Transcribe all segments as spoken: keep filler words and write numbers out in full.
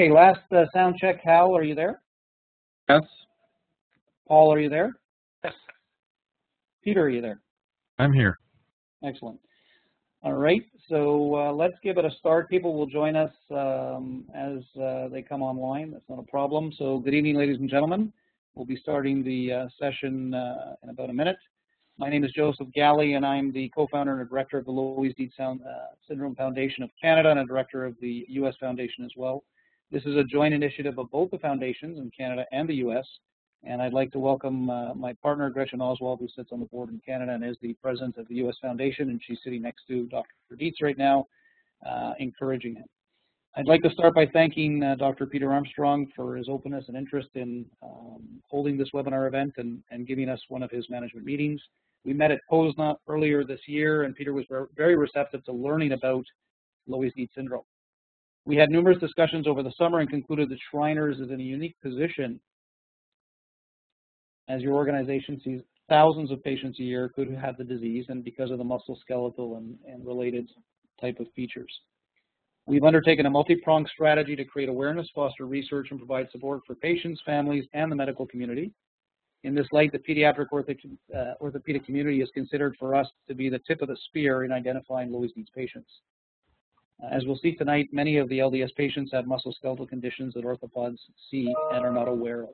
Okay, last uh, sound check. Hal, are you there? Yes. Paul, are you there? Yes. Peter, are you there? I'm here. Excellent. All right, so uh, let's give it a start. People will join us um, as uh, they come online. That's not a problem. So good evening, ladies and gentlemen. We'll be starting the uh, session uh, in about a minute. My name is Joseph Galley, and I'm the co-founder and a director of the Loeys-Dietz Sound, uh, Syndrome Foundation of Canada and a director of the U S Foundation as well. This is a joint initiative of both the foundations in Canada and the U S, and I'd like to welcome uh, my partner, Gretchen Oswald, who sits on the board in Canada and is the president of the U S Foundation, and she's sitting next to Doctor Dietz right now, uh, encouraging him. I'd like to start by thanking uh, Doctor Peter Armstrong for his openness and interest in um, holding this webinar event and, and giving us one of his management meetings. We met at POSNA earlier this year, and Peter was very receptive to learning about Loeys-Dietz syndrome. We had numerous discussions over the summer and concluded that Shriners is in a unique position as your organization sees thousands of patients a year who have the disease and because of the muscle, skeletal, and, and related type of features. We've undertaken a multi-pronged strategy to create awareness, foster research, and provide support for patients, families, and the medical community. In this light, the pediatric ortho, uh, orthopedic community is considered for us to be the tip of the spear in identifying Loeys-Dietz patients. As we'll see tonight, many of the L D S patients have musculoskeletal conditions that orthopods see and are not aware of.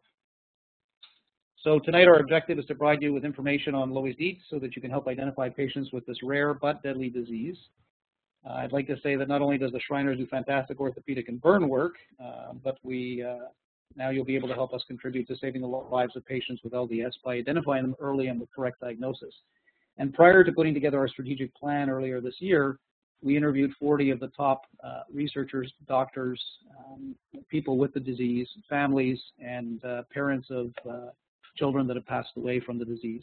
So tonight our objective is to provide you with information on Loeys-Dietz so that you can help identify patients with this rare but deadly disease. Uh, I'd like to say that not only does the Shriners do fantastic orthopedic and burn work, uh, but we, uh, now you'll be able to help us contribute to saving the lives of patients with L D S by identifying them early and with correct diagnosis. And prior to putting together our strategic plan earlier this year, we interviewed forty of the top uh, researchers, doctors, um, people with the disease, families, and uh, parents of uh, children that have passed away from the disease.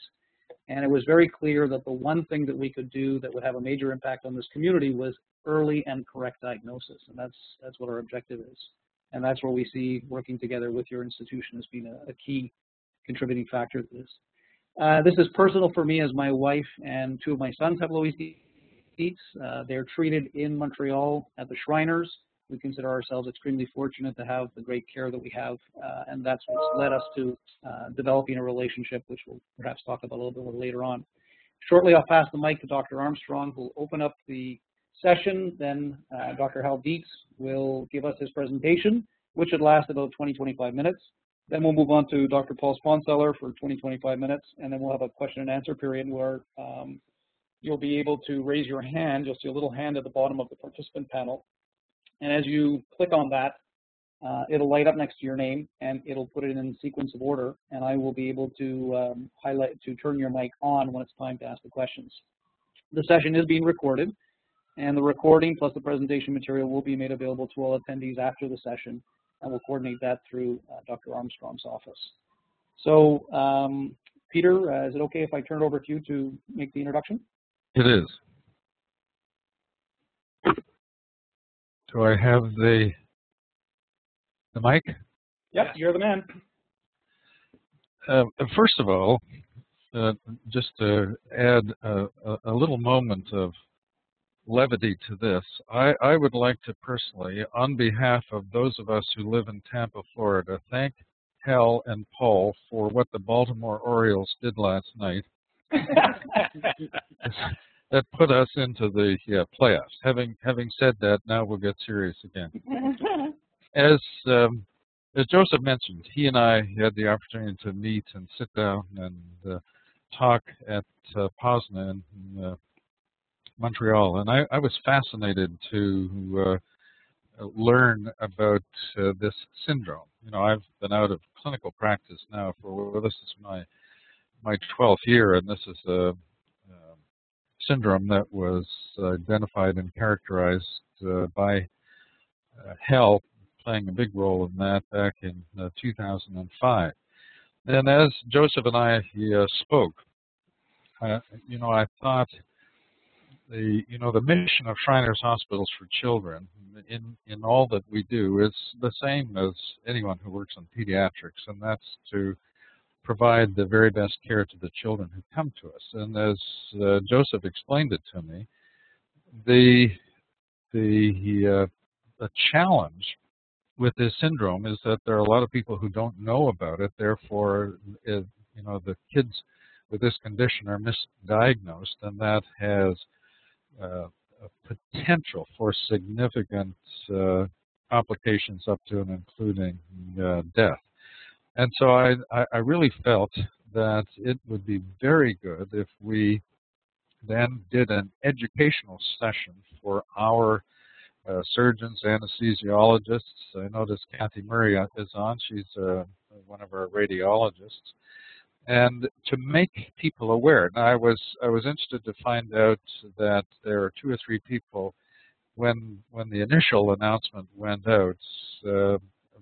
And it was very clear that the one thing that we could do that would have a major impact on this community was early and correct diagnosis. And that's, that's what our objective is. And that's where we see working together with your institution as being a, a key contributing factor to this. Uh, this is personal for me as my wife and two of my sons have Loeys-Dietz. Uh, they're treated in Montreal at the Shriners. We consider ourselves extremely fortunate to have the great care that we have, uh, and that's what's led us to uh, developing a relationship, which we'll perhaps talk about a little bit later on. Shortly, I'll pass the mic to Doctor Armstrong, who will open up the session. Then uh, Doctor Hal Dietz will give us his presentation, which would last about twenty to twenty-five minutes. Then we'll move on to Doctor Paul Sponseller for twenty to twenty-five minutes, and then we'll have a question and answer period where um, you'll be able to raise your hand. You'll see a little hand at the bottom of the participant panel. And as you click on that, uh, it'll light up next to your name and it'll put it in sequence of order. And I will be able to um, highlight, to turn your mic on when it's time to ask the questions. The session is being recorded, and the recording plus the presentation material will be made available to all attendees after the session, and we'll coordinate that through uh, Doctor Armstrong's office. So, um, Peter, uh, is it okay if I turn it over to you to make the introduction? It is. Do I have the, the mic? Yep, you're the man. Uh, first of all, uh, just to add a, a little moment of levity to this, I, I would like to personally, on behalf of those of us who live in Tampa, Florida, thank Hal and Paul for what the Baltimore Orioles did last night. That put us into the yeah, playoffs. Having having said that, now we'll get serious again. As um, as Joseph mentioned, he and I had the opportunity to meet and sit down and uh, talk at uh, POSNA in uh, Montreal, and I, I was fascinated to uh, learn about uh, this syndrome. You know, I've been out of clinical practice now for well, this is my my twelfth year, and this is a syndrome that was identified and characterized uh, by uh, Hal, playing a big role in that back in uh, two thousand five. And as Joseph and I uh, spoke, uh, you know, I thought the you know the mission of Shriners Hospitals for Children in in all that we do is the same as anyone who works in pediatrics, and that's to provide the very best care to the children who come to us. And as uh, Joseph explained it to me, the the, uh, the challenge with this syndrome is that there are a lot of people who don't know about it. Therefore, it, you know, the kids with this condition are misdiagnosed, and that has uh, a potential for significant uh, complications up to and including uh, death. And so I, I really felt that it would be very good if we then did an educational session for our uh, surgeons, anesthesiologists. I notice Kathy Murray is on. She's uh, one of our radiologists. And to make people aware. Now, I was, I was interested to find out that there are two or three people when, when the initial announcement went out, uh,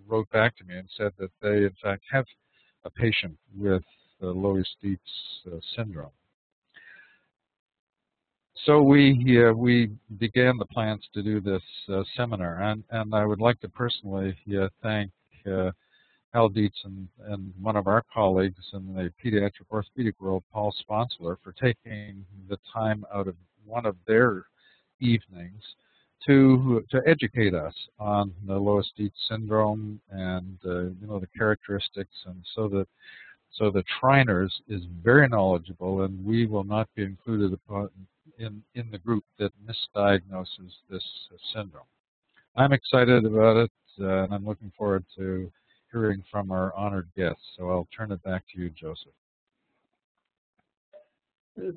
wrote back to me and said that they, in fact, have a patient with uh, Loeys-Dietz uh, syndrome. So we uh, we began the plans to do this uh, seminar, and and I would like to personally uh, thank uh, Hal Dietz and, and one of our colleagues in the pediatric orthopedic world, Paul Sponseller, for taking the time out of one of their evenings to to educate us on the Loeys-Dietz syndrome and uh, you know, the characteristics, and so that. So the Shriners is very knowledgeable, and we will not be included in, in the group that misdiagnoses this syndrome. I'm excited about it, uh, and I'm looking forward to hearing from our honored guests. So I'll turn it back to you, Joseph.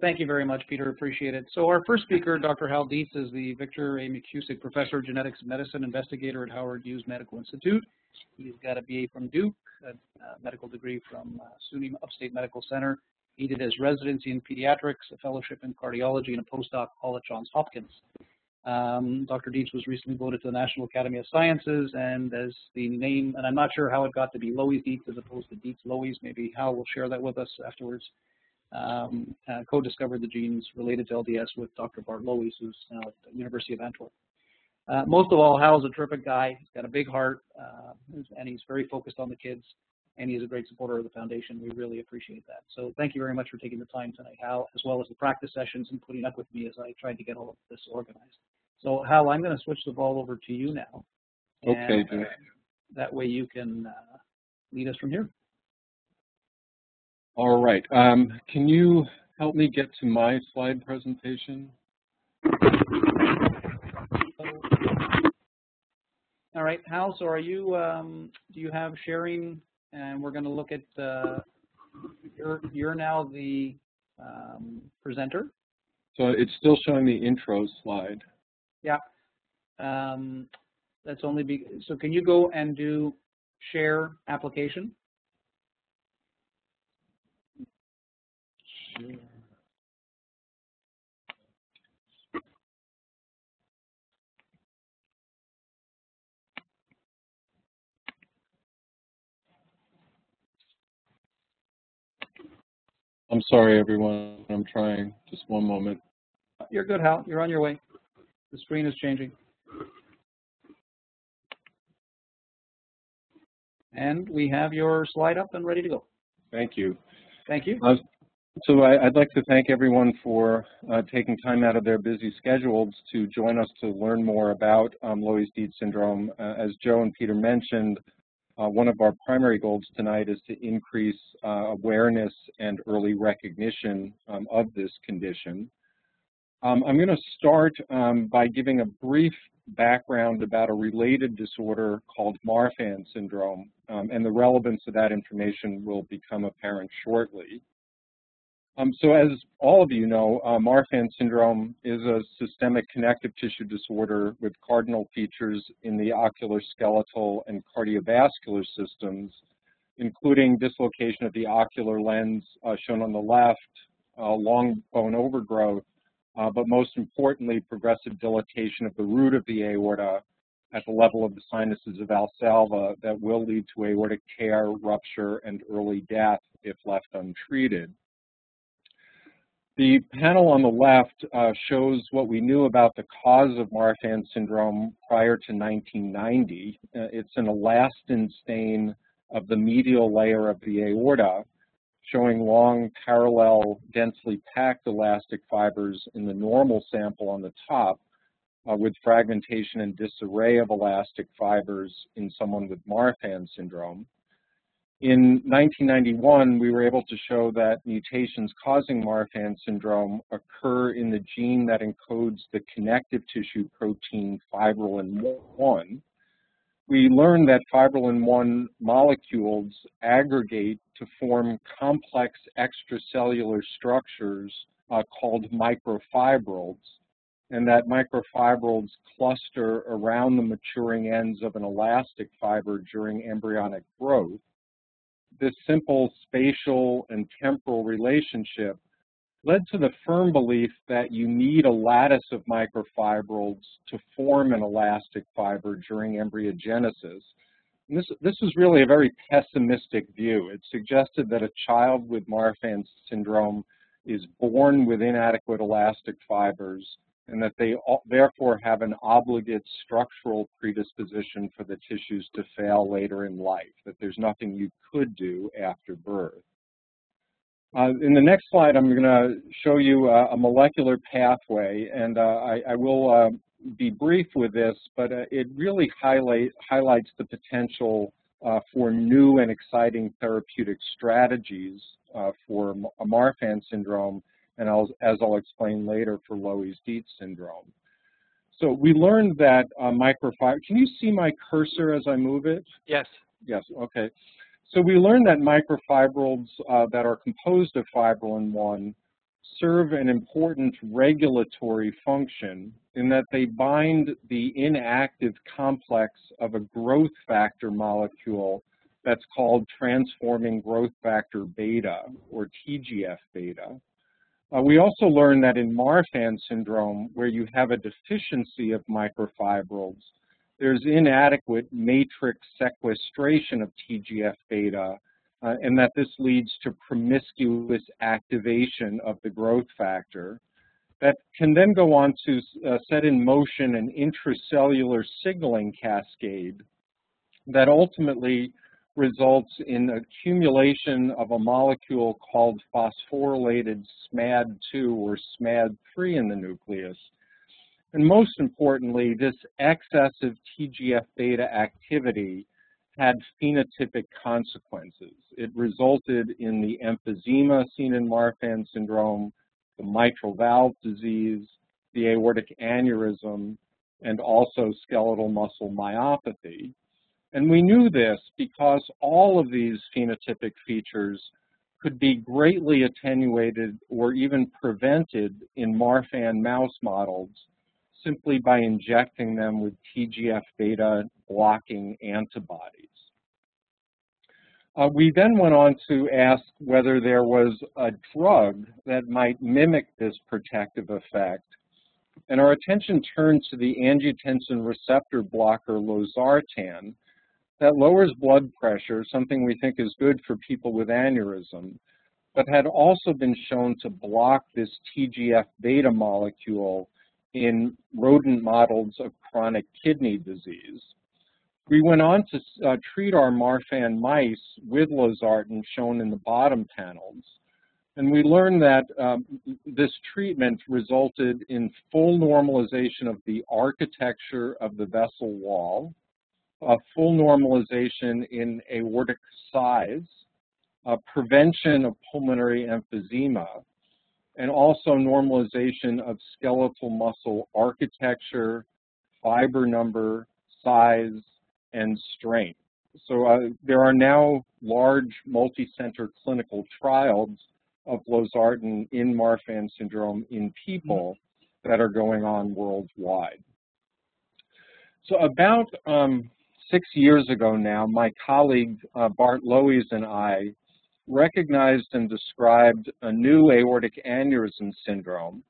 Thank you very much, Peter. Appreciate it. So our first speaker, Doctor Hal Dietz, is the Victor A. McCusick Professor of Genetics and Medicine, investigator at Howard Hughes Medical Institute. He's got a B A from Duke, a, a medical degree from uh, SUNY Upstate Medical Center. He did his residency in pediatrics, a fellowship in cardiology, and a postdoc all at Johns Hopkins. Um, Doctor Dietz was recently voted to the National Academy of Sciences, and as the name, and I'm not sure how it got to be Loeys-Dietz as opposed to Dietz Loeys, maybe Hal will share that with us afterwards. Um, uh, co-discovered the genes related to L D S with Doctor Bart Loeys, who's now at the University of Antwerp. Uh, most of all, Hal's a terrific guy. He's got a big heart, uh, and he's very focused on the kids, and he's a great supporter of the foundation. We really appreciate that. So thank you very much for taking the time tonight, Hal, as well as the practice sessions and putting up with me as I tried to get all of this organized. So, Hal, I'm going to switch the ball over to you now. And, okay. Uh, that way you can uh, lead us from here. All right. Um, can you help me get to my slide presentation? All right, Hal, so are you, um, do you have sharing? And we're going to look at, uh, you're, you're now the um, presenter. So it's still showing the intro slide. Yeah. Um, that's only, be, so can you go and do share application? Sure. I'm sorry, everyone. I'm trying. Just one moment. You're good, Hal. You're on your way. The screen is changing. And we have your slide up and ready to go. Thank you. Thank you. Uh, so I, I'd like to thank everyone for uh, taking time out of their busy schedules to join us to learn more about um, Loeys-Dietz syndrome. Uh, as Joe and Peter mentioned, Uh, one of our primary goals tonight is to increase uh, awareness and early recognition um, of this condition. Um, I'm going to start um, by giving a brief background about a related disorder called Marfan syndrome, um, and the relevance of that information will become apparent shortly. Um, so as all of you know, uh, Marfan syndrome is a systemic connective tissue disorder with cardinal features in the ocular, skeletal, and cardiovascular systems, including dislocation of the ocular lens uh, shown on the left, uh, long bone overgrowth, uh, but most importantly, progressive dilatation of the root of the aorta at the level of the sinuses of Valsalva that will lead to aortic tear, rupture, and early death if left untreated. The panel on the left uh, shows what we knew about the cause of Marfan syndrome prior to nineteen ninety. Uh, it's an elastin stain of the medial layer of the aorta, showing long, parallel, densely packed elastic fibers in the normal sample on the top, uh, with fragmentation and disarray of elastic fibers in someone with Marfan syndrome. In nineteen ninety-one, we were able to show that mutations causing Marfan syndrome occur in the gene that encodes the connective tissue protein fibrillin one. We learned that fibrillin one molecules aggregate to form complex extracellular structures uh, called microfibrils, and that microfibrils cluster around the maturing ends of an elastic fiber during embryonic growth. This simple spatial and temporal relationship led to the firm belief that you need a lattice of microfibrils to form an elastic fiber during embryogenesis. And this, this was really a very pessimistic view. It suggested that a child with Marfan syndrome is born with inadequate elastic fibers and that they all, therefore have an obligate structural predisposition for the tissues to fail later in life, that there's nothing you could do after birth. Uh, in the next slide, I'm going to show you uh, a molecular pathway, and uh, I, I will uh, be brief with this, but uh, it really highlight, highlights the potential uh, for new and exciting therapeutic strategies uh, for Marfan syndrome, and I'll, as I'll explain later, for Loeys-Dietz syndrome. So we learned that uh, microfibrils, can you see my cursor as I move it? Yes. Yes, okay. So we learned that microfibrils uh, that are composed of fibrillin one serve an important regulatory function in that they bind the inactive complex of a growth factor molecule that's called transforming growth factor beta, or T G F beta. Uh, we also learned that in Marfan syndrome, where you have a deficiency of microfibrils, there's inadequate matrix sequestration of T G F beta, uh, and that this leads to promiscuous activation of the growth factor that can then go on to uh, set in motion an intracellular signaling cascade that ultimately results in accumulation of a molecule called phosphorylated SMAD two or SMAD three in the nucleus. And most importantly, this excessive T G F beta activity had phenotypic consequences. It resulted in the emphysema seen in Marfan syndrome, the mitral valve disease, the aortic aneurysm, and also skeletal muscle myopathy. And we knew this because all of these phenotypic features could be greatly attenuated or even prevented in Marfan mouse models simply by injecting them with T G F beta blocking antibodies. Uh, we then went on to ask whether there was a drug that might mimic this protective effect, and our attention turned to the angiotensin receptor blocker Losartan, that lowers blood pressure, something we think is good for people with aneurysm, but had also been shown to block this T G F beta molecule in rodent models of chronic kidney disease. We went on to uh, treat our Marfan mice with Losartan, shown in the bottom panels, and we learned that um, this treatment resulted in full normalization of the architecture of the vessel wall, a full normalization in aortic size, uh, prevention of pulmonary emphysema, and also normalization of skeletal muscle architecture, fiber number, size, and strength. So uh, there are now large multi-center clinical trials of Losartan in Marfan syndrome in people that are going on worldwide. So about um, six years ago now, my colleague uh, Bart Loeys and I recognized and described a new aortic aneurysm syndrome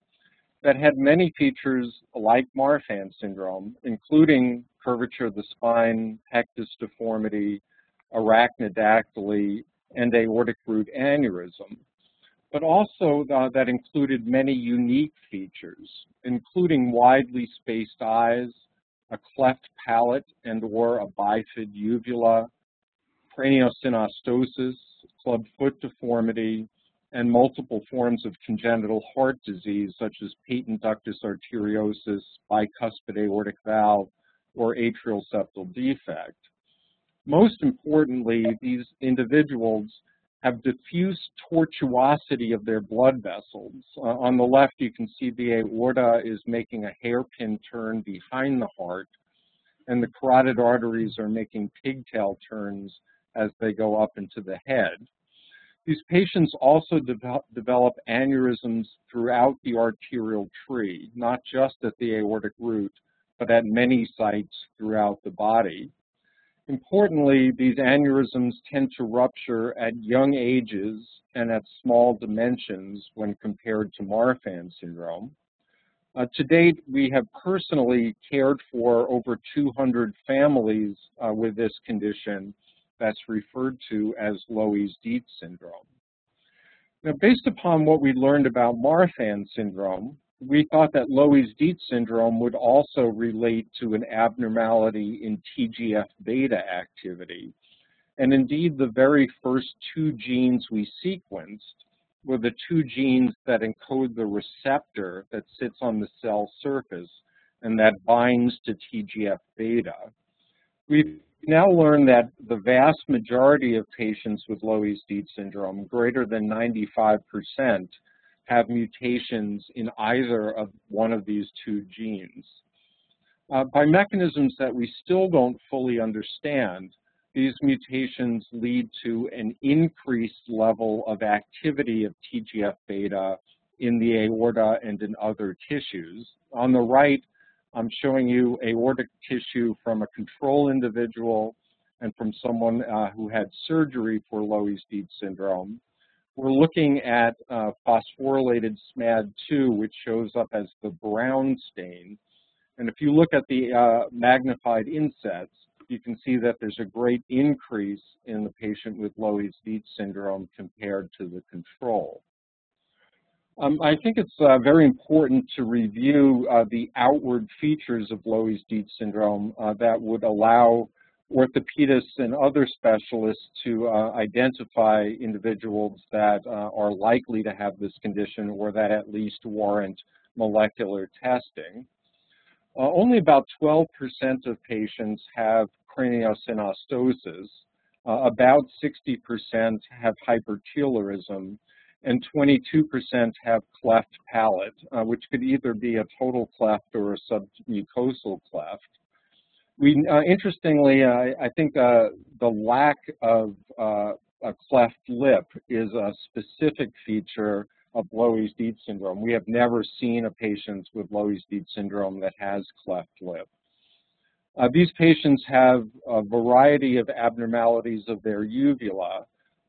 that had many features like Marfan syndrome, including curvature of the spine, pectus deformity, arachnodactyly, and aortic root aneurysm, but also uh, that included many unique features, including widely spaced eyes, a cleft palate and or a bifid uvula, craniosynostosis, club foot deformity, and multiple forms of congenital heart disease, such as patent ductus arteriosus, bicuspid aortic valve, or atrial septal defect. Most importantly, these individuals have diffuse tortuosity of their blood vessels. Uh, on the left, you can see the aorta is making a hairpin turn behind the heart, and the carotid arteries are making pigtail turns as they go up into the head. These patients also develop, develop aneurysms throughout the arterial tree, not just at the aortic root, but at many sites throughout the body. Importantly, these aneurysms tend to rupture at young ages and at small dimensions when compared to Marfan syndrome. Uh, to date, we have personally cared for over two hundred families uh, with this condition that's referred to as Loeys-Dietz syndrome. Now, based upon what we learned about Marfan syndrome, we thought that Loeys-Dietz syndrome would also relate to an abnormality in T G F beta activity. And indeed, the very first two genes we sequenced were the two genes that encode the receptor that sits on the cell surface and that binds to T G F beta. We've now learned that the vast majority of patients with Loeys-Dietz syndrome, greater than ninety-five percent, have mutations in either of one of these two genes. Uh, by mechanisms that we still don't fully understand, these mutations lead to an increased level of activity of T G F beta in the aorta and in other tissues. On the right, I'm showing you aortic tissue from a control individual and from someone uh, who had surgery for Loeys-Dietz syndrome. We're looking at uh, phosphorylated SMAD two, which shows up as the brown stain. And if you look at the uh, magnified insets, you can see that there's a great increase in the patient with Loeys-Dietz syndrome compared to the control. Um, I think it's uh, very important to review uh, the outward features of Loeys-Dietz syndrome uh, that would allow orthopedists and other specialists to uh, identify individuals that uh, are likely to have this condition or that at least warrant molecular testing. Uh, only about twelve percent of patients have craniosynostosis, uh, about sixty percent have hypertelorism, and twenty-two percent have cleft palate, uh, which could either be a total cleft or a submucosal cleft. We, uh, interestingly, uh, I think uh, the lack of uh, a cleft lip is a specific feature of Loeys-Dietz syndrome. We have never seen a patient with Loeys-Dietz syndrome that has cleft lip. Uh, these patients have a variety of abnormalities of their uvula,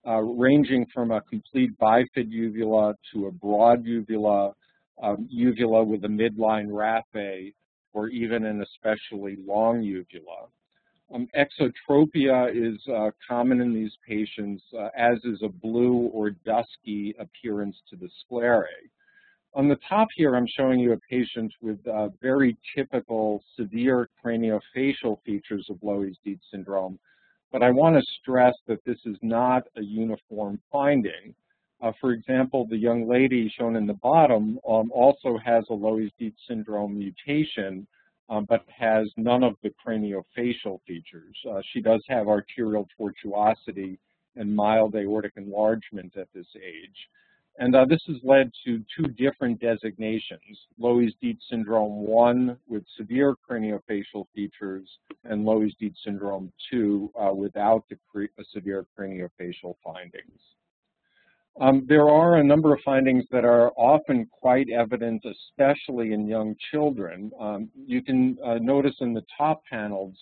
uh, ranging from a complete bifid uvula to a broad uvula, um, uvula with a midline raphe, or even an especially long uvula. Um, exotropia is uh, common in these patients, uh, as is a blue or dusky appearance to the sclerae. On the top here, I'm showing you a patient with uh, very typical severe craniofacial features of Loeys-Dietz syndrome, but I want to stress that this is not a uniform finding. Uh, for example, the young lady shown in the bottom um, also has a Loeys-Dietz syndrome mutation, um, but has none of the craniofacial features. Uh, she does have arterial tortuosity and mild aortic enlargement at this age. And uh, this has led to two different designations, Loeys-Dietz syndrome one with severe craniofacial features and Loeys-Dietz syndrome two uh, without the cre- severe craniofacial findings. Um, there are a number of findings that are often quite evident, especially in young children. Um, you can uh, notice in the top panels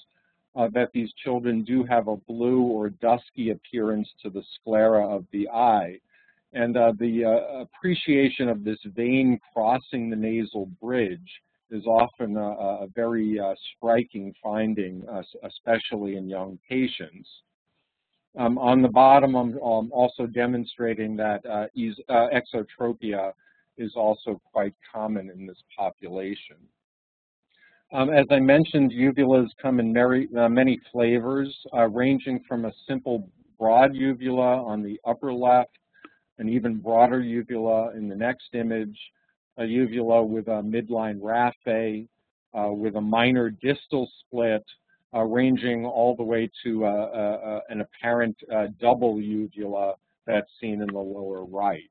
uh, that these children do have a blue or dusky appearance to the sclera of the eye. And uh, the uh, appreciation of this vein crossing the nasal bridge is often a, a very uh, striking finding, uh, especially in young patients. Um, on the bottom, I'm um, also demonstrating that uh, ex uh, exotropia is also quite common in this population. Um, as I mentioned, uvulas come in many, uh, many flavors, uh, ranging from a simple broad uvula on the upper left an even broader uvula. In the next image, a uvula with a midline raphe uh, with a minor distal split uh, ranging all the way to uh, uh, an apparent uh, double uvula that's seen in the lower right.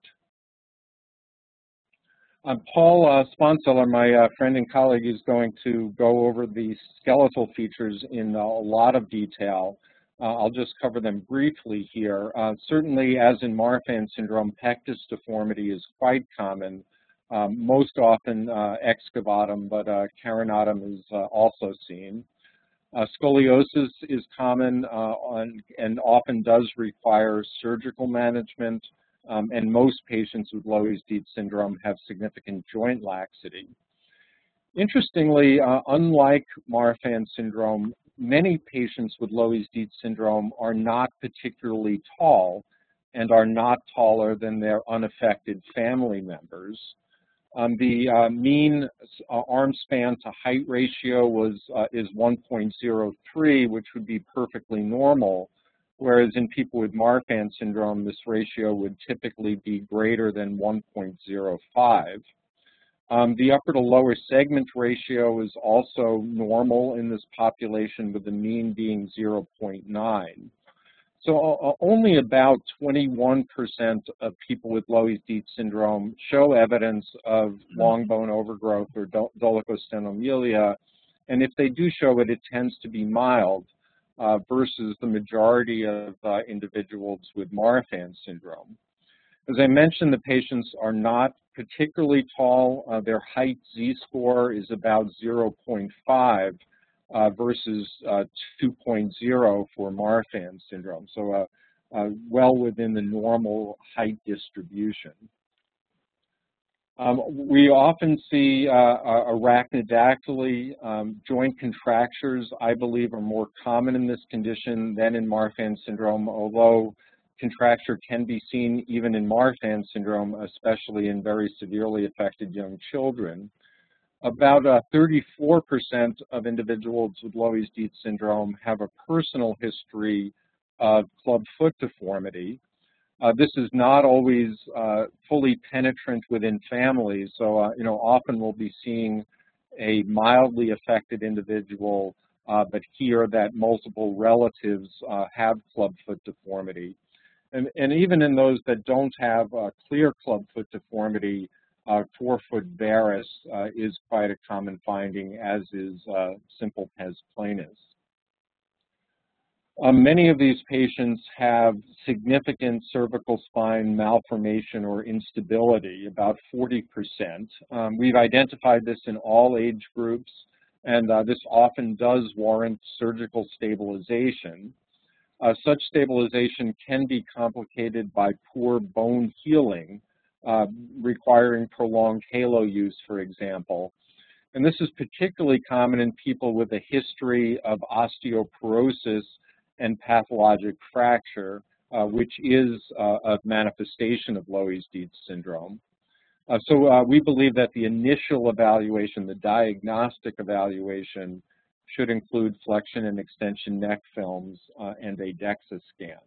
Um, Paul uh, Sponseller, my uh, friend and colleague, is going to go over the skeletal features in a lot of detail. Uh, I'll just cover them briefly here. Uh, certainly, as in Marfan syndrome, pectus deformity is quite common, um, most often uh, excavatum, but uh, carinatum is uh, also seen. Uh, scoliosis is common uh, on, and often does require surgical management. Um, and most patients with Loeys-Dietz syndrome have significant joint laxity. Interestingly, uh, unlike Marfan syndrome, many patients with Loeys-Dietz syndrome are not particularly tall and are not taller than their unaffected family members. Um, the uh, mean uh, arm span to height ratio was, uh, is one point zero three, which would be perfectly normal, whereas in people with Marfan syndrome, this ratio would typically be greater than one point zero five. Um, the upper to lower segment ratio is also normal in this population, with the mean being zero point nine. So uh, only about twenty-one percent of people with Loeys-Dietz syndrome show evidence of long bone overgrowth or dolichostenomelia, and if they do show it, it tends to be mild, Uh, versus the majority of uh, individuals with Marfan syndrome. As I mentioned, the patients are not particularly tall. Uh, their height Z-score is about zero point five uh, versus uh, two point zero for Marfan syndrome, so uh, uh, well within the normal height distribution. Um, we often see uh, arachnodactyly um, joint contractures, I believe, are more common in this condition than in Marfan syndrome, although contracture can be seen even in Marfan syndrome, especially in very severely affected young children. About uh, thirty-four percent of individuals with Loeys-Dietz syndrome have a personal history of club foot deformity. Uh, this is not always uh, fully penetrant within families, so uh, you know, often we'll be seeing a mildly affected individual, uh, but here that multiple relatives uh, have club foot deformity. And, and even in those that don't have uh, clear club foot deformity, uh, forefoot varus uh, is quite a common finding, as is uh, simple pes planus. Uh, many of these patients have significant cervical spine malformation or instability, about forty percent. Um, we've identified this in all age groups, and uh, this often does warrant cergical stabilization. Uh, such stabilization can be complicated by poor bone healing, uh, requiring prolonged halo use, for example. And this is particularly common in people with a history of osteoporosis and pathologic fracture, uh, which is uh, a manifestation of Loeys-Dietz syndrome. Uh, so uh, we believe that the initial evaluation, the diagnostic evaluation, should include flexion and extension neck films uh, and a DEXA scan.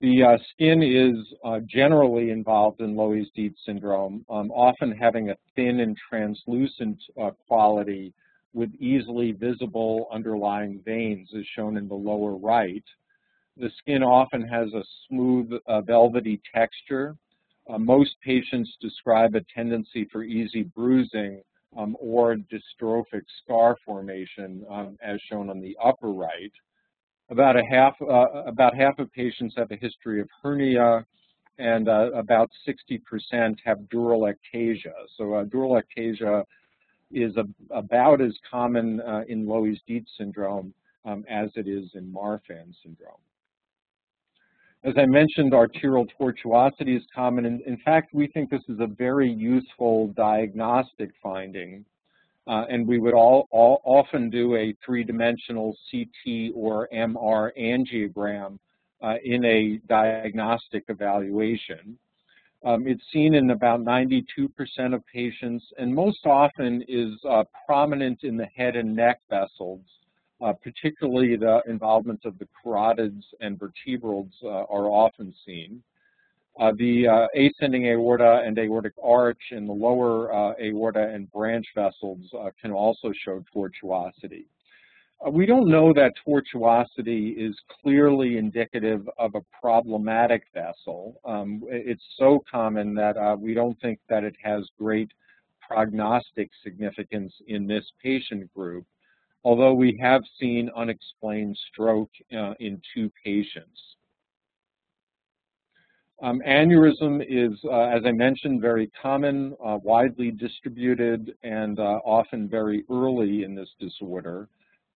The uh, skin is uh, generally involved in Loeys-Dietz syndrome, um, often having a thin and translucent uh, quality with easily visible underlying veins, as shown in the lower right. The skin often has a smooth, uh, velvety texture. Uh, most patients describe a tendency for easy bruising um, or dystrophic scar formation, um, as shown on the upper right. About, a half, uh, about half of patients have a history of hernia, and uh, about sixty percent have dural ectasia. So uh, dural ectasia is a, about as common uh, in Loeys-Dietz syndrome um, as it is in Marfan syndrome. As I mentioned, arterial tortuosity is common. In, in fact, we think this is a very useful diagnostic finding, uh, and we would all, all, often do a three-dimensional C T or M R angiogram uh, in a diagnostic evaluation. Um, it's seen in about ninety-two percent of patients, and most often is uh, prominent in the head and neck vessels, uh, particularly the involvement of the carotids and vertebrals uh, are often seen. Uh, the uh, ascending aorta and aortic arch in the lower uh, aorta and branch vessels uh, can also show tortuosity. Uh, we don't know that tortuosity is clearly indicative of a problematic vessel. Um, it's so common that uh, we don't think that it has great prognostic significance in this patient group, although we have seen unexplained stroke uh, in two patients. Um, aneurysm is, uh, as I mentioned, very common, uh, widely distributed, and uh, often very early in this disorder.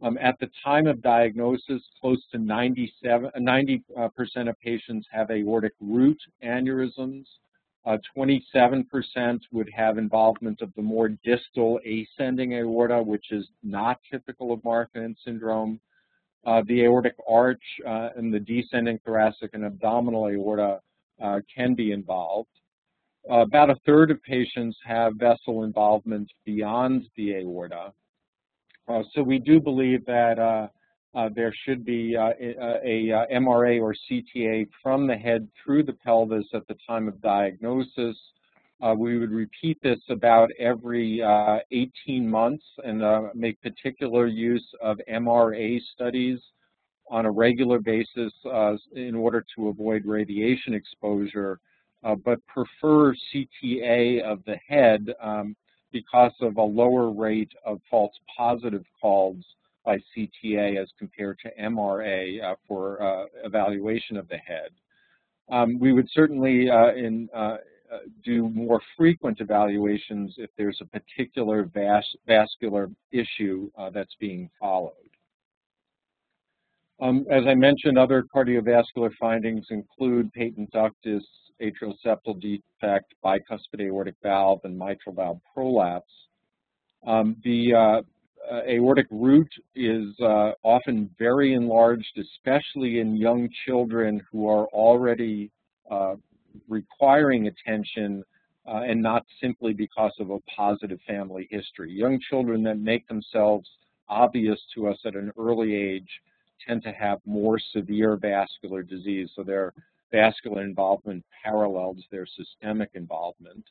Um, at the time of diagnosis, close to ninety-seven, ninety percent uh, of patients have aortic root aneurysms. Uh, twenty-seven percent would have involvement of the more distal ascending aorta, which is not typical of Marfan syndrome. Uh, the aortic arch uh, and the descending thoracic and abdominal aorta Uh, can be involved. Uh, about a third of patients have vessel involvement beyond the aorta. Uh, so we do believe that uh, uh, there should be uh, a, a M R A or C T A from the head through the pelvis at the time of diagnosis. Uh, we would repeat this about every uh, eighteen months and uh, make particular use of M R A studies on a regular basis uh, in order to avoid radiation exposure, uh, but prefer C T A of the head um, because of a lower rate of false positive calls by C T A as compared to M R A uh, for uh, evaluation of the head. Um, we would certainly uh, in, uh, do more frequent evaluations if there's a particular vas vascular issue uh, that's being followed. Um, as I mentioned, other cardiovascular findings include patent ductus, atrial septal defect, bicuspid aortic valve, and mitral valve prolapse. Um, the uh, aortic root is uh, often very enlarged, especially in young children who are already uh, requiring attention uh, and not simply because of a positive family history. Young children that make themselves obvious to us at an early age tend to have more severe vascular disease, so their vascular involvement parallels their systemic involvement.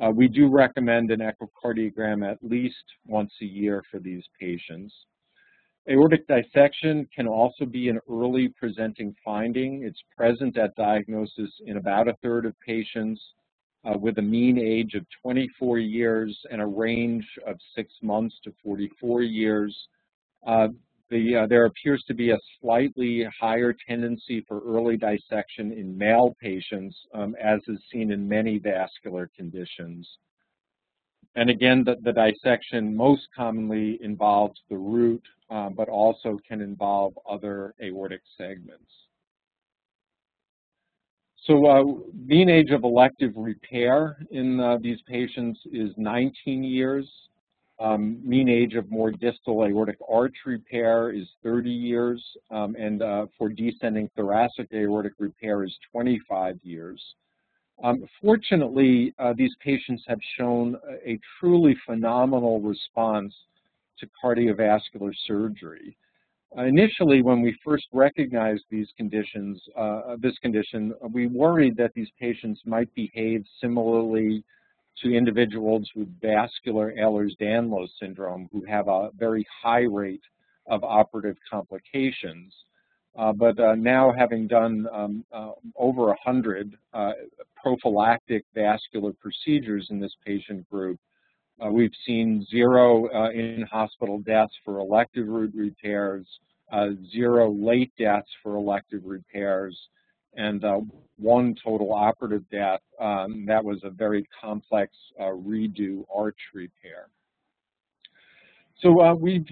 Uh, we do recommend an echocardiogram at least once a year for these patients. Aortic dissection can also be an early presenting finding. It's present at diagnosis in about a third of patients uh, with a mean age of twenty-four years and a range of six months to forty-four years. Uh, The, uh, there appears to be a slightly higher tendency for early dissection in male patients, um, as is seen in many vascular conditions. And again, the, the dissection most commonly involves the root, uh, but also can involve other aortic segments. So uh, mean age of elective repair in uh, these patients is nineteen years. Um, mean age of more distal aortic arch repair is thirty years, um, and uh, for descending thoracic aortic repair is twenty-five years. Um, fortunately, uh, these patients have shown a truly phenomenal response to cardiovascular surgery. Uh, initially, when we first recognized these conditions, uh, this condition, we worried that these patients might behave similarly to individuals with vascular Ehlers-Danlos syndrome who have a very high rate of operative complications. Uh, but uh, now, having done um, uh, over one hundred uh, prophylactic vascular procedures in this patient group, uh, we've seen zero uh, in-hospital deaths for elective root repairs, uh, zero late deaths for elective repairs, and uh, one total operative death. Um, that was a very complex uh, redo arch repair. So uh, we've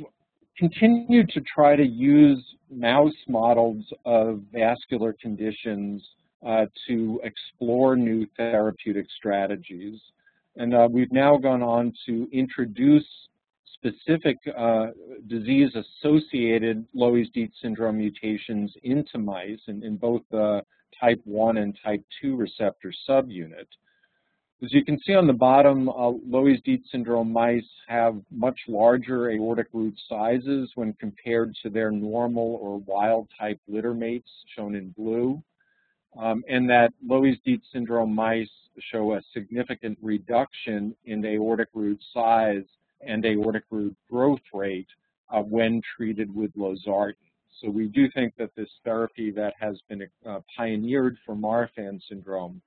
continued to try to use mouse models of vascular conditions uh, to explore new therapeutic strategies. And uh, we've now gone on to introduce specific uh, disease-associated Loeys-Dietz syndrome mutations into mice in, in both the type one and type two receptor subunit. As you can see on the bottom, uh, Loeys-Dietz syndrome mice have much larger aortic root sizes when compared to their normal or wild-type litter mates, shown in blue. um, and that Loeys-Dietz syndrome mice show a significant reduction in aortic root size and aortic root growth rate uh, when treated with Losartan. So we do think that this therapy that has been uh, pioneered for Marfan syndrome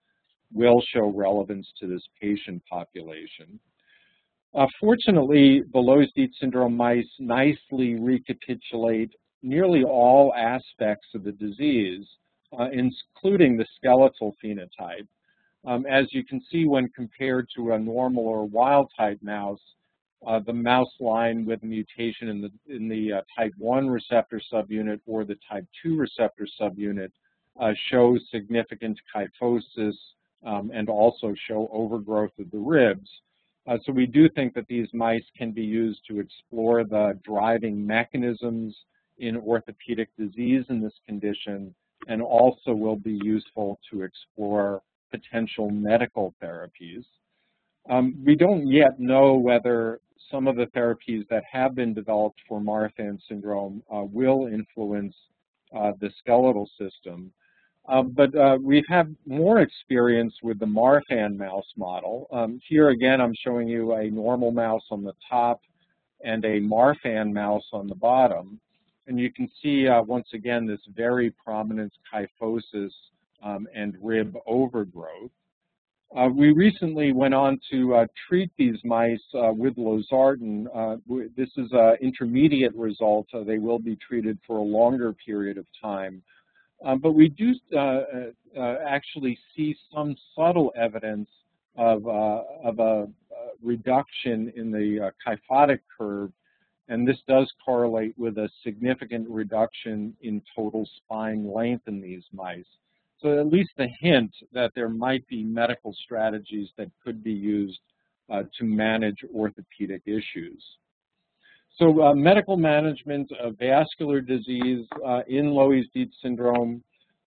will show relevance to this patient population. Uh, fortunately, the Loeys-Dietz syndrome mice nicely recapitulate nearly all aspects of the disease, uh, including the skeletal phenotype. Um, as you can see, when compared to a normal or wild-type mouse, uh, the mouse line with mutation in the, in the uh, type one receptor subunit or the type two receptor subunit uh, shows significant kyphosis um, and also show overgrowth of the ribs. Uh, so we do think that these mice can be used to explore the driving mechanisms in orthopedic disease in this condition, and also will be useful to explore potential medical therapies. Um, we don't yet know whether some of the therapies that have been developed for Marfan syndrome uh, will influence uh, the skeletal system. Uh, but uh, we have more experience with the Marfan mouse model. Um, here again, I'm showing you a normal mouse on the top and a Marfan mouse on the bottom. And you can see, uh, once again, this very prominent kyphosis um, and rib overgrowth. Uh, we recently went on to uh, treat these mice uh, with Losartan. Uh, this is an intermediate result. Uh, they will be treated for a longer period of time. Um, but we do uh, uh, actually see some subtle evidence of, uh, of a reduction in the uh, kyphotic curve, and this does correlate with a significant reduction in total spine length in these mice. So at least the hint that there might be medical strategies that could be used uh, to manage orthopedic issues. So uh, medical management of vascular disease uh, in Loeys-Dietz syndrome,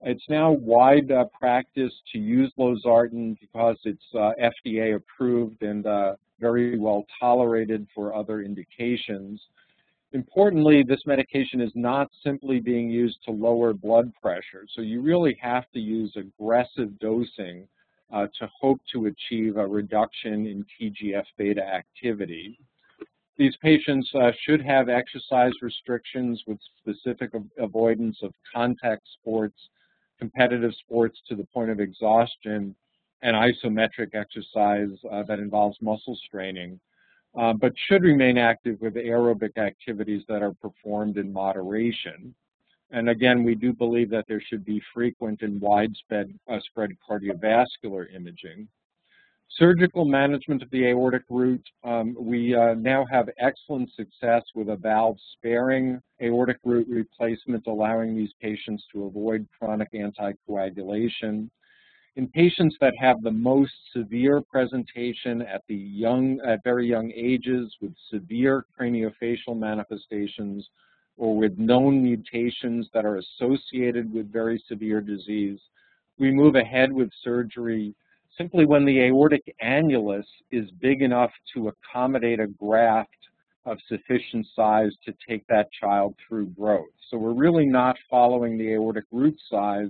it's now wide uh, practice to use Losartan because it's uh, F D A approved and uh, very well tolerated for other indications. Importantly, this medication is not simply being used to lower blood pressure. So you really have to use aggressive dosing uh, to hope to achieve a reduction in T G F beta activity. These patients uh, should have exercise restrictions with specific avoidance of contact sports, competitive sports to the point of exhaustion, and isometric exercise uh, that involves muscle straining, uh, but should remain active with aerobic activities that are performed in moderation. And again, we do believe that there should be frequent and widespread uh, spread cardiovascular imaging. Surgical management of the aortic root, um, we uh, now have excellent success with a valve-sparing aortic root replacement, allowing these patients to avoid chronic anticoagulation. In patients that have the most severe presentation at the young, at very young ages with severe craniofacial manifestations or with known mutations that are associated with very severe disease, we move ahead with surgery simply when the aortic annulus is big enough to accommodate a graft of sufficient size to take that child through growth. So we're really not following the aortic root size,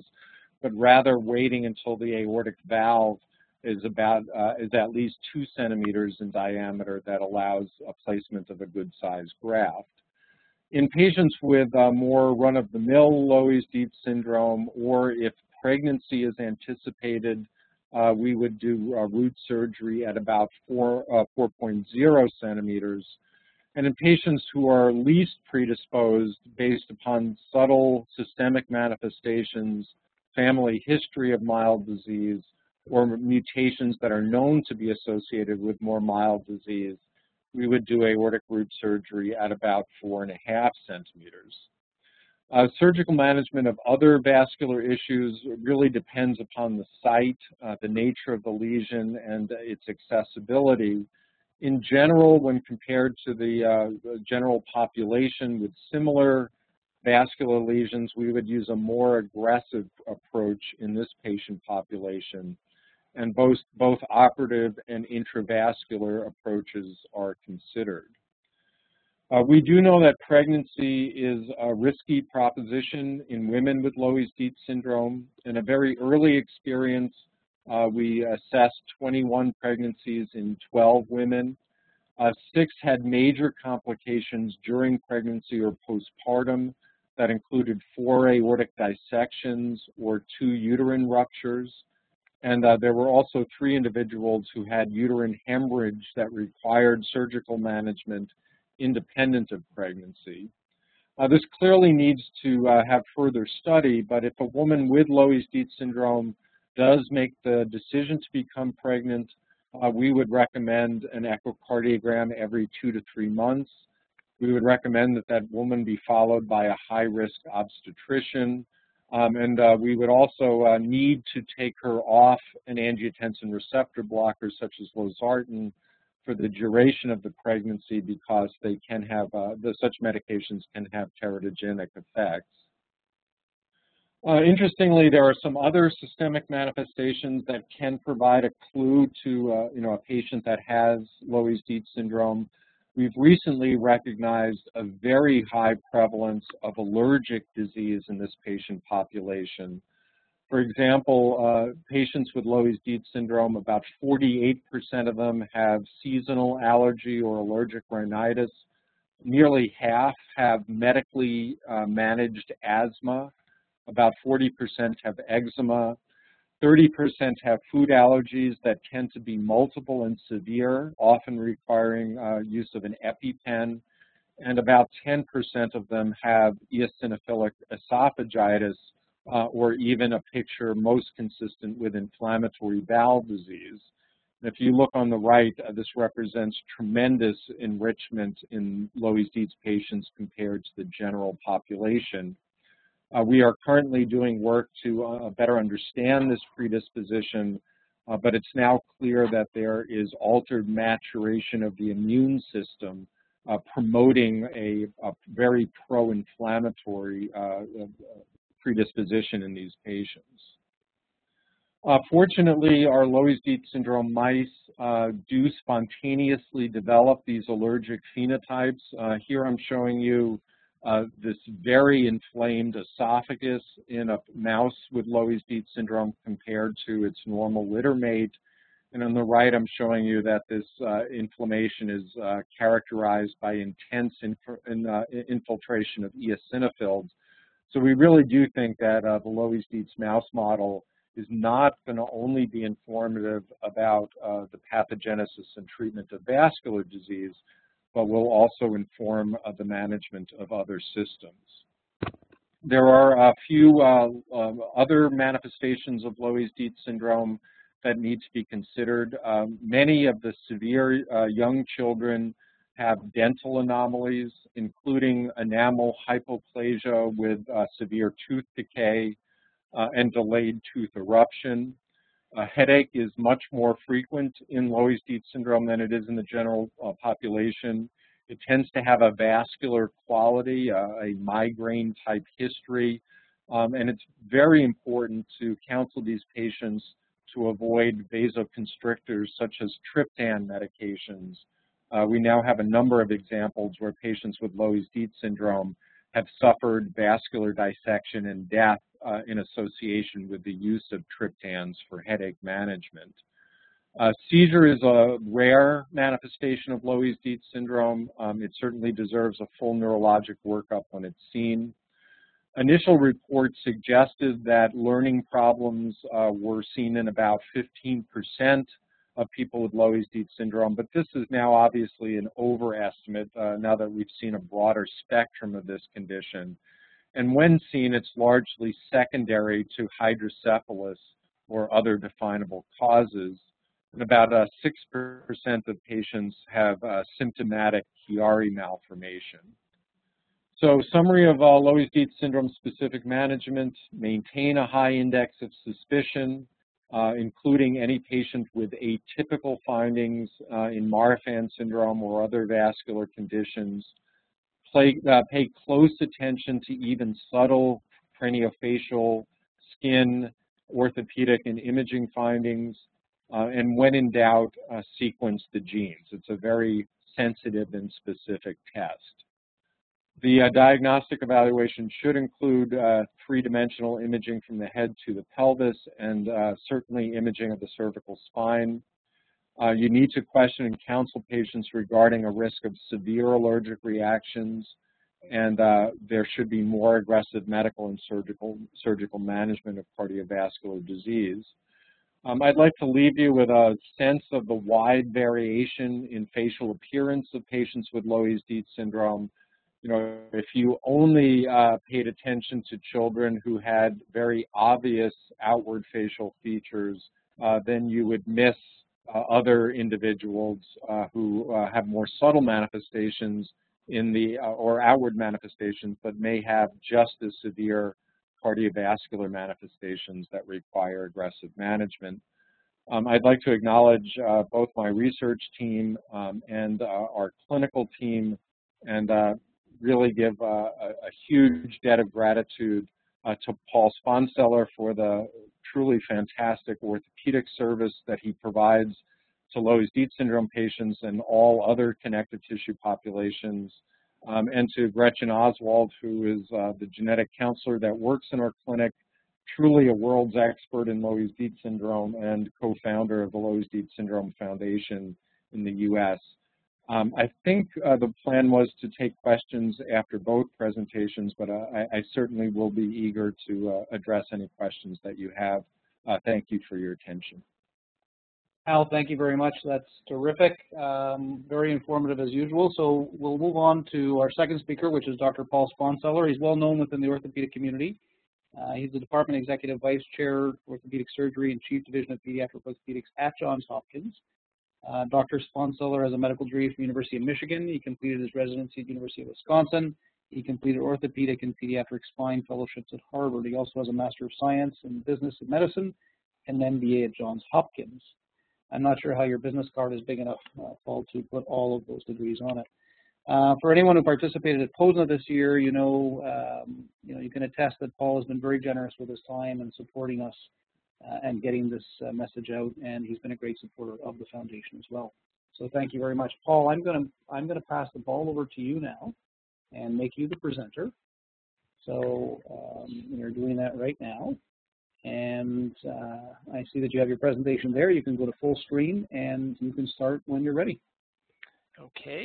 but rather waiting until the aortic valve is about uh, is at least two centimeters in diameter. That allows a placement of a good-sized graft. In patients with uh, more run-of-the-mill Loeys-Dietz syndrome, or if pregnancy is anticipated, Uh, we would do uh, root surgery at about four point zero centimeters. And in patients who are least predisposed based upon subtle systemic manifestations, family history of mild disease, or mutations that are known to be associated with more mild disease, we would do aortic root surgery at about four and a half centimeters. Uh, surgical management of other vascular issues really depends upon the site, uh, the nature of the lesion, and its accessibility. In general, when compared to the uh, general population with similar vascular lesions, we would use a more aggressive approach in this patient population, and both, both operative and intravascular approaches are considered. Uh, we do know that pregnancy is a risky proposition in women with Loeys-Dietz syndrome. In a very early experience, uh, we assessed twenty-one pregnancies in twelve women. Uh, six had major complications during pregnancy or postpartum. That included four aortic dissections or two uterine ruptures. And uh, there were also three individuals who had uterine hemorrhage that required surgical management independent of pregnancy. Uh, this clearly needs to uh, have further study, but if a woman with Loeys-Dietz syndrome does make the decision to become pregnant, uh, we would recommend an echocardiogram every two to three months. We would recommend that that woman be followed by a high-risk obstetrician, um, and uh, we would also uh, need to take her off an angiotensin receptor blocker such as Losartan for the duration of the pregnancy, because they can have, uh, the, such medications can have teratogenic effects. Uh, interestingly, there are some other systemic manifestations that can provide a clue to uh, you know, a patient that has Loeys-Dietz syndrome. We've recently recognized a very high prevalence of allergic disease in this patient population. For example, uh, patients with Loeys-Dietz syndrome, about forty-eight percent of them have seasonal allergy or allergic rhinitis. Nearly half have medically uh, managed asthma. About forty percent have eczema. thirty percent have food allergies that tend to be multiple and severe, often requiring uh, use of an EpiPen, and about ten percent of them have eosinophilic esophagitis uh, or even a picture most consistent with inflammatory bowel disease. And if you look on the right, uh, this represents tremendous enrichment in Loeys-Dietz patients compared to the general population. Uh, we are currently doing work to uh, better understand this predisposition, uh, but it's now clear that there is altered maturation of the immune system uh, promoting a, a very pro-inflammatory uh, predisposition in these patients. Uh, fortunately, our Loeys-Dietz syndrome mice uh, do spontaneously develop these allergic phenotypes. Uh, here I'm showing you Uh, this very inflamed esophagus in a mouse with Loeys-Dietz syndrome compared to its normal litter mate. And on the right, I'm showing you that this uh, inflammation is uh, characterized by intense inf in, uh, infiltration of eosinophils. So we really do think that uh, the Loeys-Dietz mouse model is not going to only be informative about uh, the pathogenesis and treatment of vascular disease, but will also inform uh, the management of other systems. There are a few uh, um, other manifestations of Loeys-Dietz syndrome that need to be considered. Um, many of the severe uh, young children have dental anomalies, including enamel hypoplasia with uh, severe tooth decay uh, and delayed tooth eruption. Uh, headache is much more frequent in Loeys-Dietz syndrome than it is in the general uh, population. It tends to have a vascular quality, uh, a migraine-type history, um, and it's very important to counsel these patients to avoid vasoconstrictors such as triptan medications. Uh, we now have a number of examples where patients with Loeys-Dietz syndrome have suffered vascular dissection and death Uh, in association with the use of triptans for headache management. Uh, seizure is a rare manifestation of Loeys-Dietz syndrome. Um, it certainly deserves a full neurologic workup when it's seen. Initial reports suggested that learning problems uh, were seen in about fifteen percent of people with Loeys-Dietz syndrome, but this is now obviously an overestimate uh, now that we've seen a broader spectrum of this condition. And when seen, it's largely secondary to hydrocephalus or other definable causes. And about uh, six percent of patients have uh, symptomatic Chiari malformation. So summary of uh, Loeys-Dietz syndrome specific management: maintain a high index of suspicion, uh, including any patient with atypical findings uh, in Marfan syndrome or other vascular conditions. Play, uh, pay close attention to even subtle craniofacial, skin, orthopedic, and imaging findings, uh, and when in doubt, uh, sequence the genes. It's a very sensitive and specific test. The uh, diagnostic evaluation should include uh, three-dimensional imaging from the head to the pelvis and uh, certainly imaging of the cervical spine. Uh, you need to question and counsel patients regarding a risk of severe allergic reactions, and uh, there should be more aggressive medical and surgical, surgical management of cardiovascular disease. Um, I'd like to leave you with a sense of the wide variation in facial appearance of patients with Loeys-Dietz syndrome. You know, if you only uh, paid attention to children who had very obvious outward facial features, uh, then you would miss uh, other individuals uh, who uh, have more subtle manifestations in the, uh, or outward manifestations, but may have just as severe cardiovascular manifestations that require aggressive management. Um, I'd like to acknowledge uh, both my research team um, and uh, our clinical team, and uh, really give uh, a, a huge debt of gratitude uh, to Paul Sponseller for the truly fantastic orthopedic service that he provides to Loeys-Dietz syndrome patients and all other connective tissue populations, um, and to Gretchen Oswald, who is uh, the genetic counselor that works in our clinic, truly a world's expert in Loeys-Dietz syndrome and co-founder of the Loeys-Dietz Syndrome Foundation in the U S Um, I think uh, the plan was to take questions after both presentations, but uh, I, I certainly will be eager to uh, address any questions that you have. Uh, thank you for your attention. Hal, thank you very much. That's terrific. Um, very informative as usual. So we'll move on to our second speaker, which is Doctor Paul Sponseller. He's well known within the orthopedic community. Uh, he's the Department Executive Vice Chair, Orthopedic Surgery and Chief Division of Pediatric Orthopedics at Johns Hopkins. Uh, Doctor Sponseller has a medical degree from the University of Michigan. He completed his residency at the University of Wisconsin. He completed orthopedic and pediatric spine fellowships at Harvard. He also has a Master of Science in Business and Medicine and an M B A at Johns Hopkins. I'm not sure how your business card is big enough, uh, Paul, to put all of those degrees on it. Uh, for anyone who participated at POSNA this year, you know, um, you know, you can attest that Paul has been very generous with his time and supporting us Uh, and getting this uh, message out, and he's been a great supporter of the foundation as well. So thank you very much, Paul. I'm going to I'm going to pass the ball over to you now, and make you the presenter. So um, you're doing that right now, and uh, I see that you have your presentation there. You can go to full screen, and you can start when you're ready. Okay.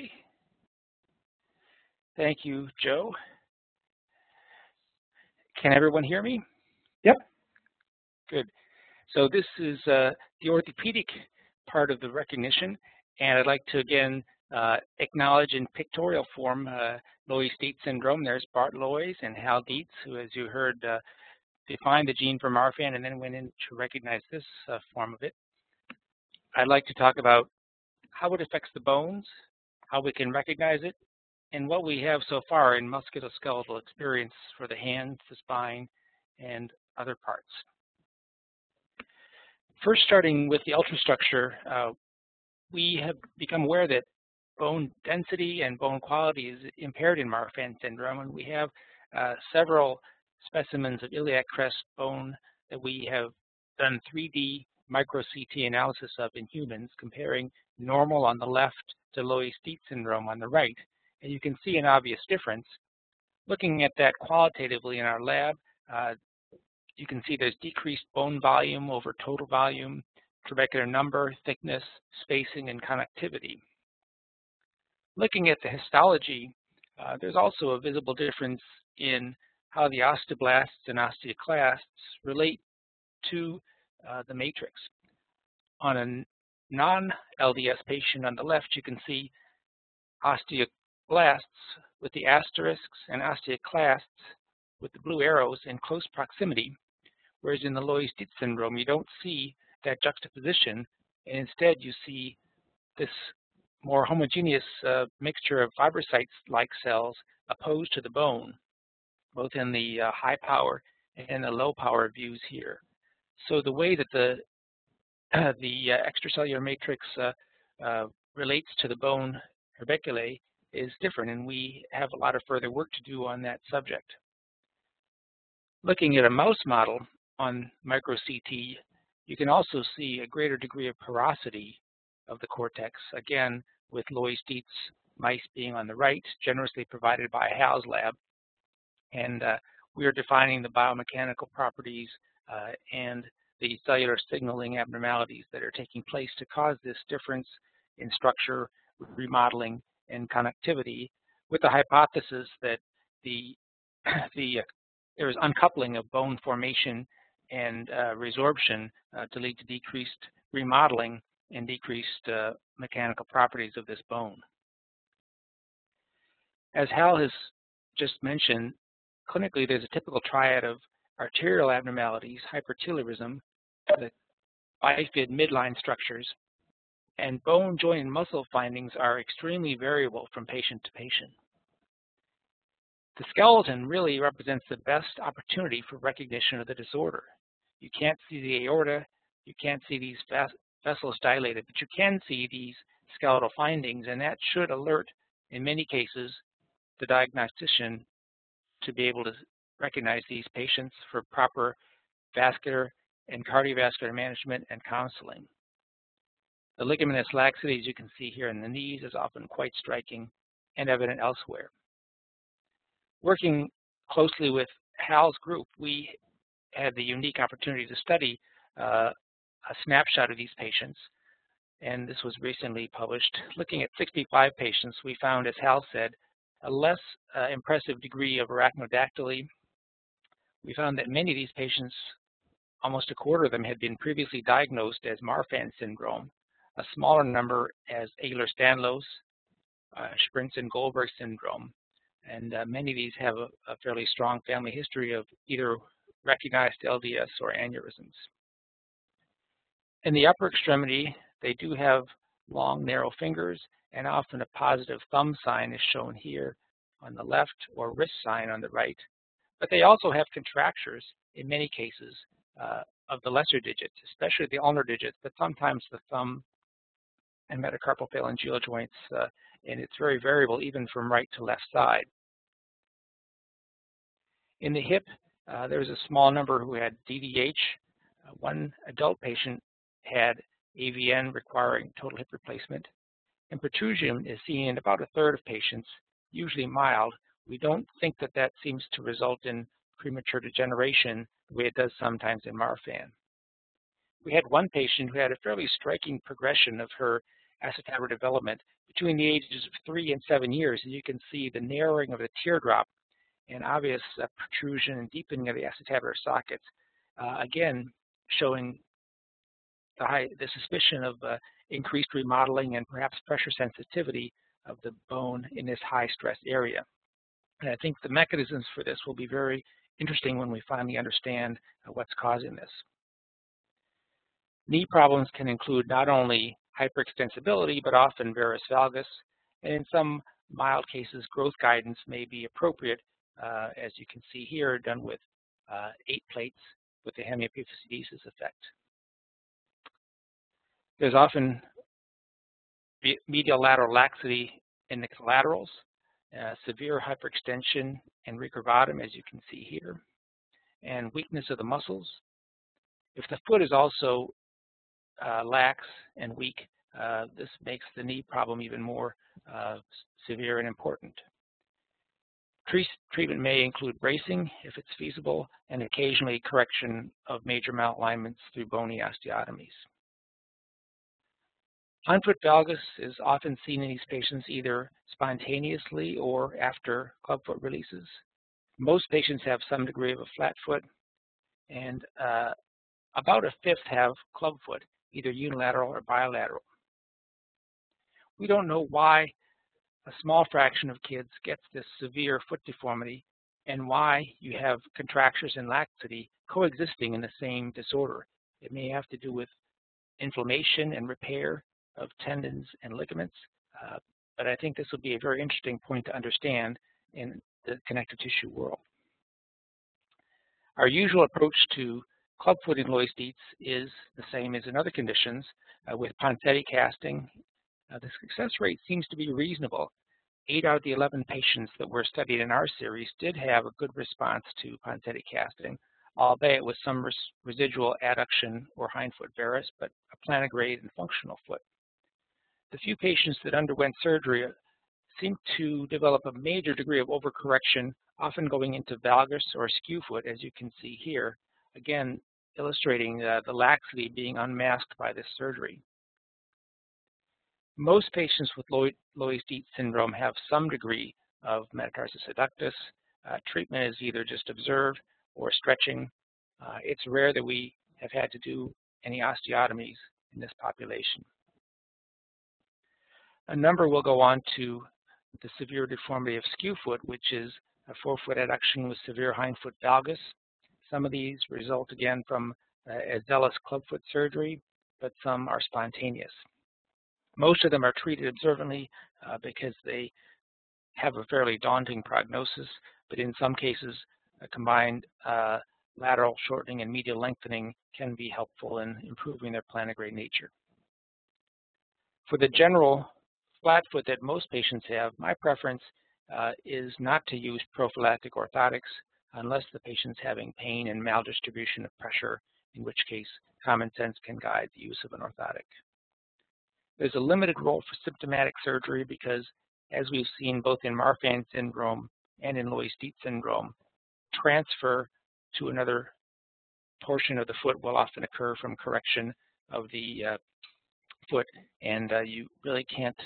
Thank you, Joe. Can everyone hear me? Yep. Good. So this is uh, the orthopedic part of the recognition, and I'd like to again uh, acknowledge in pictorial form uh, Loeys-Dietz syndrome. There's Bart Loeys and Hal Dietz, who, as you heard, uh, defined the gene for Marfan and then went in to recognize this uh, form of it. I'd like to talk about how it affects the bones, how we can recognize it, and what we have so far in musculoskeletal experience for the hands, the spine, and other parts. First, starting with the ultrastructure, uh, we have become aware that bone density and bone quality is impaired in Marfan syndrome, and we have uh, several specimens of iliac crest bone that we have done three D micro C T analysis of in humans, comparing normal on the left to Loeys-Dietz syndrome on the right. And you can see an obvious difference. Looking at that qualitatively in our lab, uh, you can see there's decreased bone volume over total volume, trabecular number, thickness, spacing, and connectivity. Looking at the histology, uh, there's also a visible difference in how the osteoblasts and osteoclasts relate to uh, the matrix. On a non L D S patient on the left, you can see osteoblasts with the asterisks and osteoclasts with the blue arrows in close proximity, whereas in the Loeys-Dietz syndrome, you don't see that juxtaposition, and instead you see this more homogeneous uh, mixture of fibrocytes-like cells opposed to the bone, both in the uh, high power and the low power views here. So the way that the, uh, the uh, extracellular matrix uh, uh, relates to the bone trabeculae is different, and we have a lot of further work to do on that subject. Looking at a mouse model on micro C T, you can also see a greater degree of porosity of the cortex, again with Loeys-Dietz mice being on the right, generously provided by Hal's lab. And uh, we are defining the biomechanical properties uh, and the cellular signaling abnormalities that are taking place to cause this difference in structure, remodeling, and connectivity, with the hypothesis that the, the uh, there is uncoupling of bone formation and uh, resorption uh, to lead to decreased remodeling and decreased uh, mechanical properties of this bone. As Hal has just mentioned, clinically there's a typical triad of arterial abnormalities, hypertelorism, the bifid midline structures, and bone, joint, and muscle findings are extremely variable from patient to patient. The skeleton really represents the best opportunity for recognition of the disorder. You can't see the aorta, you can't see these vessels dilated, but you can see these skeletal findings, and that should alert, in many cases, the diagnostician to be able to recognize these patients for proper vascular and cardiovascular management and counseling. The ligamentous laxity, as you can see here in the knees, is often quite striking and evident elsewhere. Working closely with Hal's group, we had the unique opportunity to study uh, a snapshot of these patients, and this was recently published. Looking at sixty-five patients, we found, as Hal said, a less uh, impressive degree of arachnodactyly. We found that many of these patients, almost a quarter of them, had been previously diagnosed as Marfan syndrome, a smaller number as Ehlers-Danlos, uh, Sprints and Goldberg syndrome, and uh, many of these have a, a fairly strong family history of either recognized L D S or aneurysms. In the upper extremity, they do have long, narrow fingers, and often a positive thumb sign is shown here on the left or wrist sign on the right, but they also have contractures in many cases uh, of the lesser digits, especially the ulnar digits, but sometimes the thumb and metacarpophalangeal joints, uh, and it's very variable even from right to left side. In the hip, uh, there was a small number who had D D H. Uh, one adult patient had A V N requiring total hip replacement. And protrusion is seen in about a third of patients, usually mild. We don't think that that seems to result in premature degeneration the way it does sometimes in Marfan. We had one patient who had a fairly striking progression of her acetabular development between the ages of three and seven years. And you can see the narrowing of the teardrop and obvious uh, protrusion and deepening of the acetabular sockets, uh, again, showing the, high, the suspicion of uh, increased remodeling and perhaps pressure sensitivity of the bone in this high-stress area. And I think the mechanisms for this will be very interesting when we finally understand uh, what's causing this. Knee problems can include not only hyperextensibility, but often varus valgus, and in some mild cases, growth guidance may be appropriate, uh, as you can see here, done with uh, eight plates with the hemiepiphysedesis effect. There's often medial lateral laxity in the collaterals, uh, severe hyperextension and recurvatum, as you can see here, and weakness of the muscles. If the foot is also Uh, lax and weak, uh, this makes the knee problem even more uh, severe and important. Tre treatment may include bracing if it's feasible, and occasionally correction of major malalignments through bony osteotomies. Hindfoot valgus is often seen in these patients either spontaneously or after clubfoot releases. Most patients have some degree of a flat foot, and uh, about a fifth have club foot, either unilateral or bilateral. We don't know why a small fraction of kids gets this severe foot deformity and why you have contractures and laxity coexisting in the same disorder. It may have to do with inflammation and repair of tendons and ligaments, uh, but I think this will be a very interesting point to understand in the connective tissue world. Our usual approach to clubfoot in Loeys-Dietz is the same as in other conditions, uh, with Ponseti casting. Uh, the success rate seems to be reasonable. Eight out of the eleven patients that were studied in our series did have a good response to Ponseti casting, albeit with some res residual adduction or hindfoot varus, but a plantigrade and functional foot. the few patients that underwent surgery seem to develop a major degree of overcorrection, often going into valgus or skew foot, as you can see here, again illustrating uh, the laxity being unmasked by this surgery. Most patients with Loeys-Dietz syndrome have some degree of metatarsus adductus. Uh, treatment is either just observed or stretching. Uh, it's rare that we have had to do any osteotomies in this population. A number will go on to the severe deformity of skew foot, which is a forefoot adduction with severe hindfoot valgus. Some of these result again from uh, a zealous club foot surgery, but some are spontaneous. Most of them are treated observantly uh, because they have a fairly daunting prognosis, but in some cases, a combined uh, lateral shortening and medial lengthening can be helpful in improving their plantigrade nature. For the general flat foot that most patients have, my preference uh, is not to use prophylactic orthotics unless the patient's having pain and maldistribution of pressure, in which case common sense can guide the use of an orthotic. There's a limited role for symptomatic surgery because, as we've seen both in Marfan syndrome and in Loeys-Dietz syndrome, transfer to another portion of the foot will often occur from correction of the uh, foot, and uh, you really can't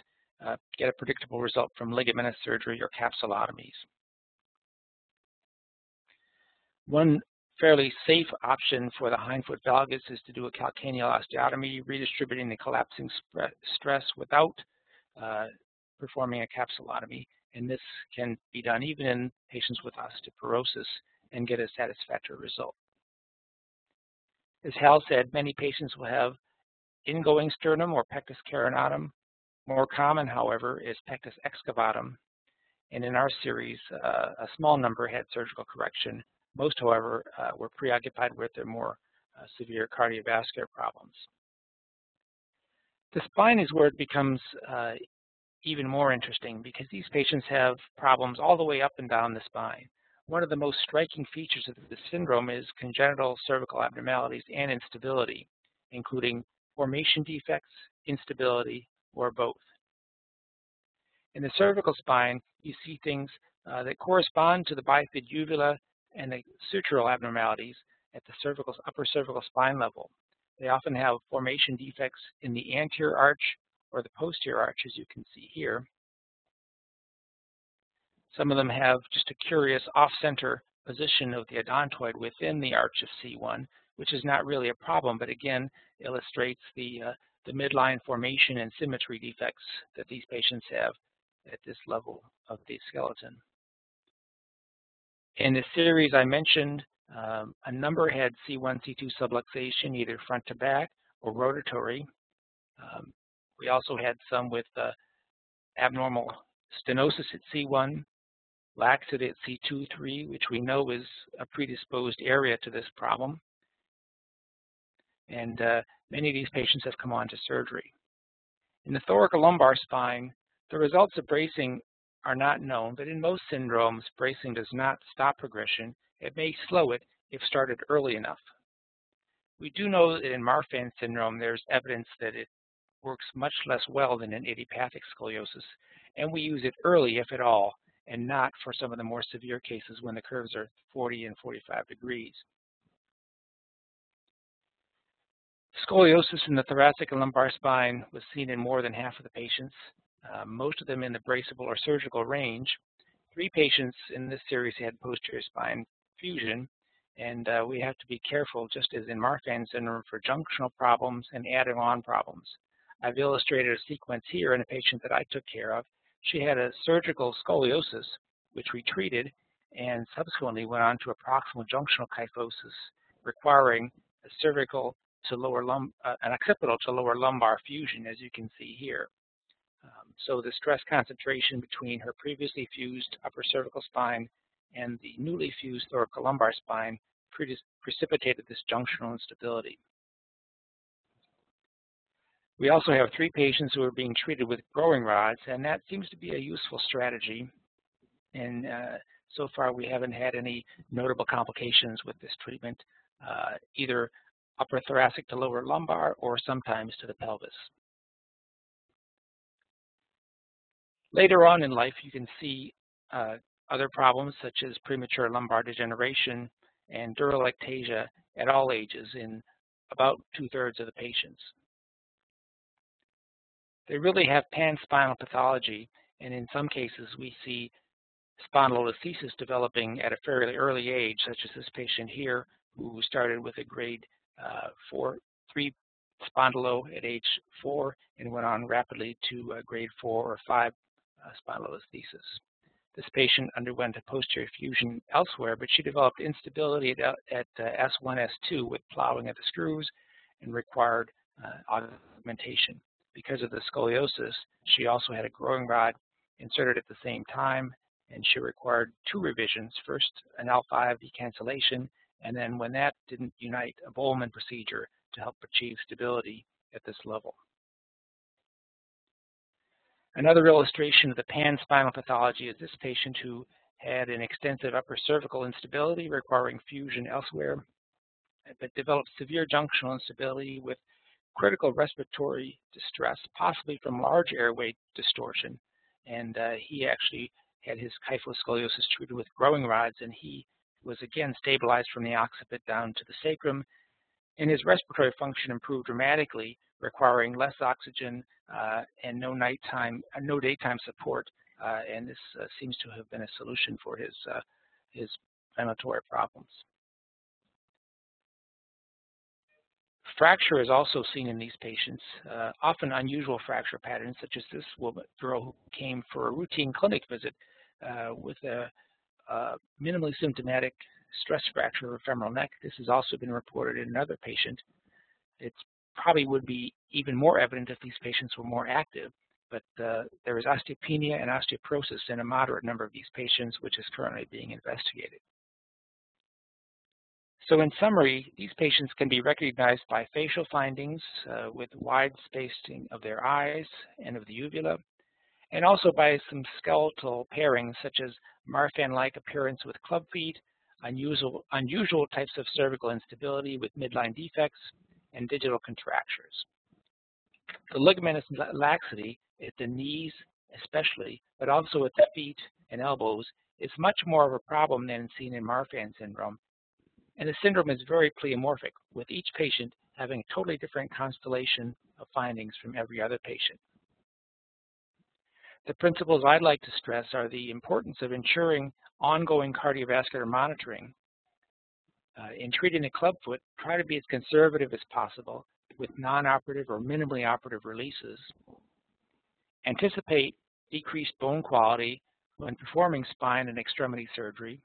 uh, get a predictable result from ligamentous surgery or capsulotomies. One fairly safe option for the hindfoot valgus is to do a calcaneal osteotomy, redistributing the collapsing stress without uh, performing a capsulotomy, and this can be done even in patients with osteoporosis and get a satisfactory result. As Hal said, many patients will have ingoing sternum or pectus carinatum. More common, however, is pectus excavatum, and in our series, uh, a small number had surgical correction. Most, however, uh, were preoccupied with their more uh, severe cardiovascular problems. The spine is where it becomes uh, even more interesting because these patients have problems all the way up and down the spine. One of the most striking features of this syndrome is congenital cervical abnormalities and instability, including formation defects, instability, or both. In the cervical spine, you see things uh, that correspond to the bifid uvula and the sutural abnormalities at the cervical, upper cervical spine level. They often have formation defects in the anterior arch or the posterior arch, as you can see here. Some of them have just a curious off-center position of the odontoid within the arch of C one, which is not really a problem, but again illustrates the, uh, the midline formation and symmetry defects that these patients have at this level of the skeleton. In the series I mentioned, um, a number had C one C two subluxation, either front to back or rotatory. Um, we also had some with uh, abnormal stenosis at C one, laxity at C two three, which we know is a predisposed area to this problem. And uh, many of these patients have come on to surgery. In the thoracolumbar spine, the results of bracing are not known, but in most syndromes, bracing does not stop progression. It may slow it if started early enough. We do know that in Marfan syndrome, there's evidence that it works much less well than in idiopathic scoliosis, and we use it early, if at all, and not for some of the more severe cases when the curves are forty and forty-five degrees. Scoliosis in the thoracic and lumbar spine was seen in more than half of the patients. Uh, most of them in the braceable or surgical range. Three patients in this series had posterior spine fusion, and uh, we have to be careful, just as in Marfan syndrome, for junctional problems and adding on problems. I've illustrated a sequence here in a patient that I took care of. She had a surgical scoliosis, which we treated, and subsequently went on to a proximal junctional kyphosis, requiring a cervical to lower lum uh, an occipital to lower lumbar fusion, as you can see here. Um, so the stress concentration between her previously fused upper cervical spine and the newly fused thoracolumbar spine pre precipitated this junctional instability. We also have three patients who are being treated with growing rods, and that seems to be a useful strategy. And uh, so far we haven't had any notable complications with this treatment, uh, either upper thoracic to lower lumbar or sometimes to the pelvis. Later on in life, you can see uh, other problems such as premature lumbar degeneration and dural ectasia at all ages in about two-thirds of the patients. They really have pan-spinal pathology, and in some cases we see spondylolisthesis developing at a fairly early age, such as this patient here who started with a grade uh, four, three spondylo at age four and went on rapidly to uh, grade four or five uh, spondylolisthesis. This patient underwent a posterior fusion elsewhere, but she developed instability at, at uh, S one, S two with plowing of the screws and required uh, augmentation. Because of the scoliosis, she also had a growing rod inserted at the same time, and she required two revisions, first an L five decancellation, and then when that didn't unite, a Bowman procedure to help achieve stability at this level. Another illustration of the pan-spinal pathology is this patient who had an extensive upper cervical instability requiring fusion elsewhere, but developed severe junctional instability with critical respiratory distress, possibly from large airway distortion. And uh, he actually had his kyphoscoliosis treated with growing rods, and he was again stabilized from the occiput down to the sacrum. And his respiratory function improved dramatically, requiring less oxygen uh, and no nighttime, uh, no daytime support, uh, and this uh, seems to have been a solution for his uh, his ventilatory problems. Fracture is also seen in these patients, uh, often unusual fracture patterns, such as this woman, girl who came for a routine clinic visit uh, with a, a minimally symptomatic stress fracture of femoral neck. This has also been reported in another patient. It's probably would be even more evident if these patients were more active, but uh, there is osteopenia and osteoporosis in a moderate number of these patients, which is currently being investigated. So in summary, these patients can be recognized by facial findings uh, with wide spacing of their eyes and of the uvula, and also by some skeletal pairings such as Marfan-like appearance with club feet, unusual, unusual types of cervical instability with midline defects, and digital contractures. The ligamentous laxity at the knees especially, but also at the feet and elbows, is much more of a problem than seen in Marfan syndrome. And the syndrome is very pleomorphic, with each patient having a totally different constellation of findings from every other patient. The principles I'd like to stress are the importance of ensuring ongoing cardiovascular monitoring. Uh, in treating a club foot, try to be as conservative as possible with non-operative or minimally operative releases. Anticipate decreased bone quality when performing spine and extremity surgery.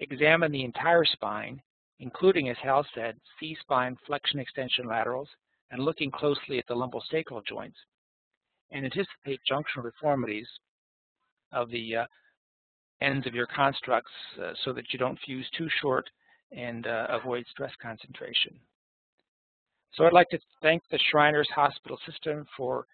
Examine the entire spine, including, as Hal said, C-spine flexion extension laterals, and looking closely at the lumbosacral joints, and anticipate junctional deformities of the uh, ends of your constructs uh, so that you don't fuse too short and uh, avoid stress concentration. So I'd like to thank the Shriners Hospital System for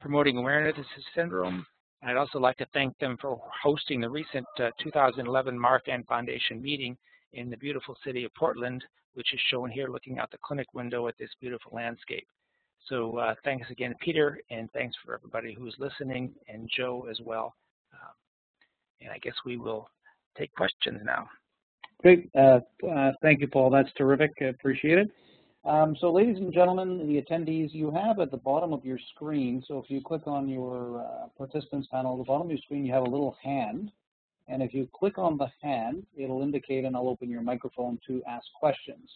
promoting awareness of this syndrome. And I'd also like to thank them for hosting the recent uh, two thousand eleven Marfan Foundation meeting in the beautiful city of Portland, which is shown here looking out the clinic window at this beautiful landscape. So uh, thanks again, Peter, and thanks for everybody who's listening, and Joe as well. Um, And I guess we will take questions now. Great. Uh, uh, thank you, Paul. That's terrific. I appreciate it. Um, so, ladies and gentlemen, the attendees, you have at the bottom of your screen, so if you click on your uh, participants panel, at the bottom of your screen, you have a little hand. And if you click on the hand, it'll indicate and I'll open your microphone to ask questions.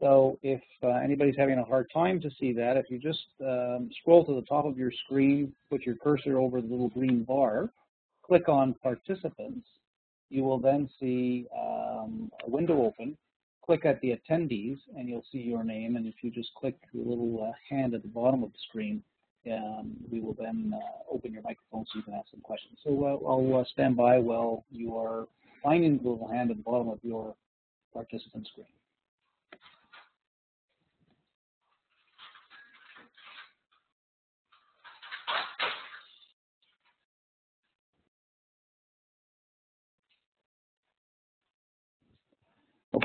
So if uh, anybody's having a hard time to see that, if you just um, scroll to the top of your screen, put your cursor over the little green bar, click on participants, you will then see um, a window open. Click at the attendees and you'll see your name, and if you just click the little uh, hand at the bottom of the screen, um, we will then uh, open your microphone so you can ask some questions. So uh, I'll uh, stand by while you are finding the little hand at the bottom of your participant screen.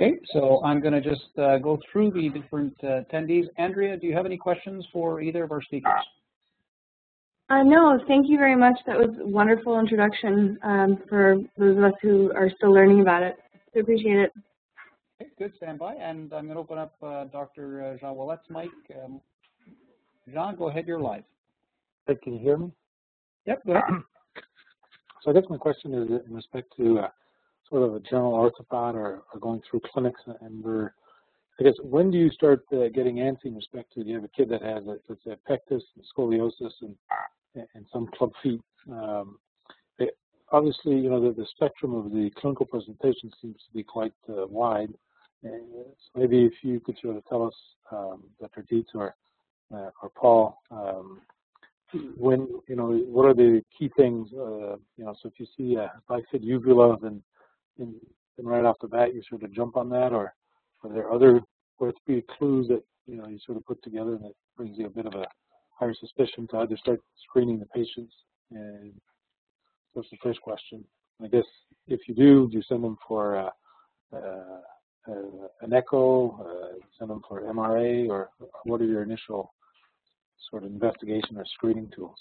Okay, so I'm going to just uh, go through the different uh, attendees. Andrea, do you have any questions for either of our speakers? Uh, no, thank you very much. That was a wonderful introduction um, for those of us who are still learning about it. So appreciate it. Okay, good, standby, and I'm going to open up uh, Doctor Jean Ouellet's mic. Um, Jean, go ahead, you're live. Hey, can you hear me? Yep, go ahead. So I guess my question is in respect to uh, sort of a general orthopod or, or going through clinics, and we're, I guess, when do you start uh, getting antsy in respect to, you have a kid that has, a, let's say, a pectus and scoliosis and, and some club feet. Um, they, obviously, you know, the, the spectrum of the clinical presentation seems to be quite uh, wide. And so maybe if you could sort of tell us, um, Doctor Dietz or, uh, or Paul, um, when, you know, what are the key things, uh, you know, so if you see a bifid uvula, then, then right off the bat you sort of jump on that, or are there other orthopedic clues that, you know, you sort of put together and that brings you a bit of a higher suspicion to either start screening the patients? And that's the first question. I guess if you do, do you send them for uh, uh, uh, an echo, uh, send them for M R A, or what are your initial sort of investigation or screening tools?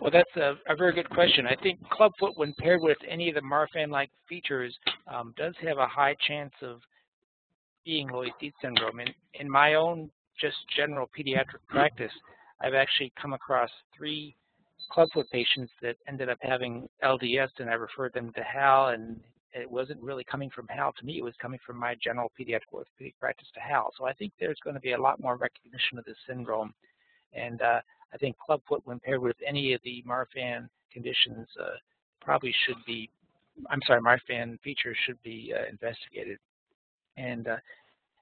Well, that's a, a very good question. I think club foot, when paired with any of the Marfan-like features, um, does have a high chance of being Loeys-Dietz syndrome. In, in my own just general pediatric practice, I've actually come across three club foot patients that ended up having L D S, and I referred them to Hal, and it wasn't really coming from Hal to me. It was coming from my general pediatric orthopedic practice to Hal. So I think there's going to be a lot more recognition of this syndrome. And uh, I think club foot, when paired with any of the Marfan conditions, uh, probably should be, I'm sorry, Marfan features should be uh, investigated. And uh,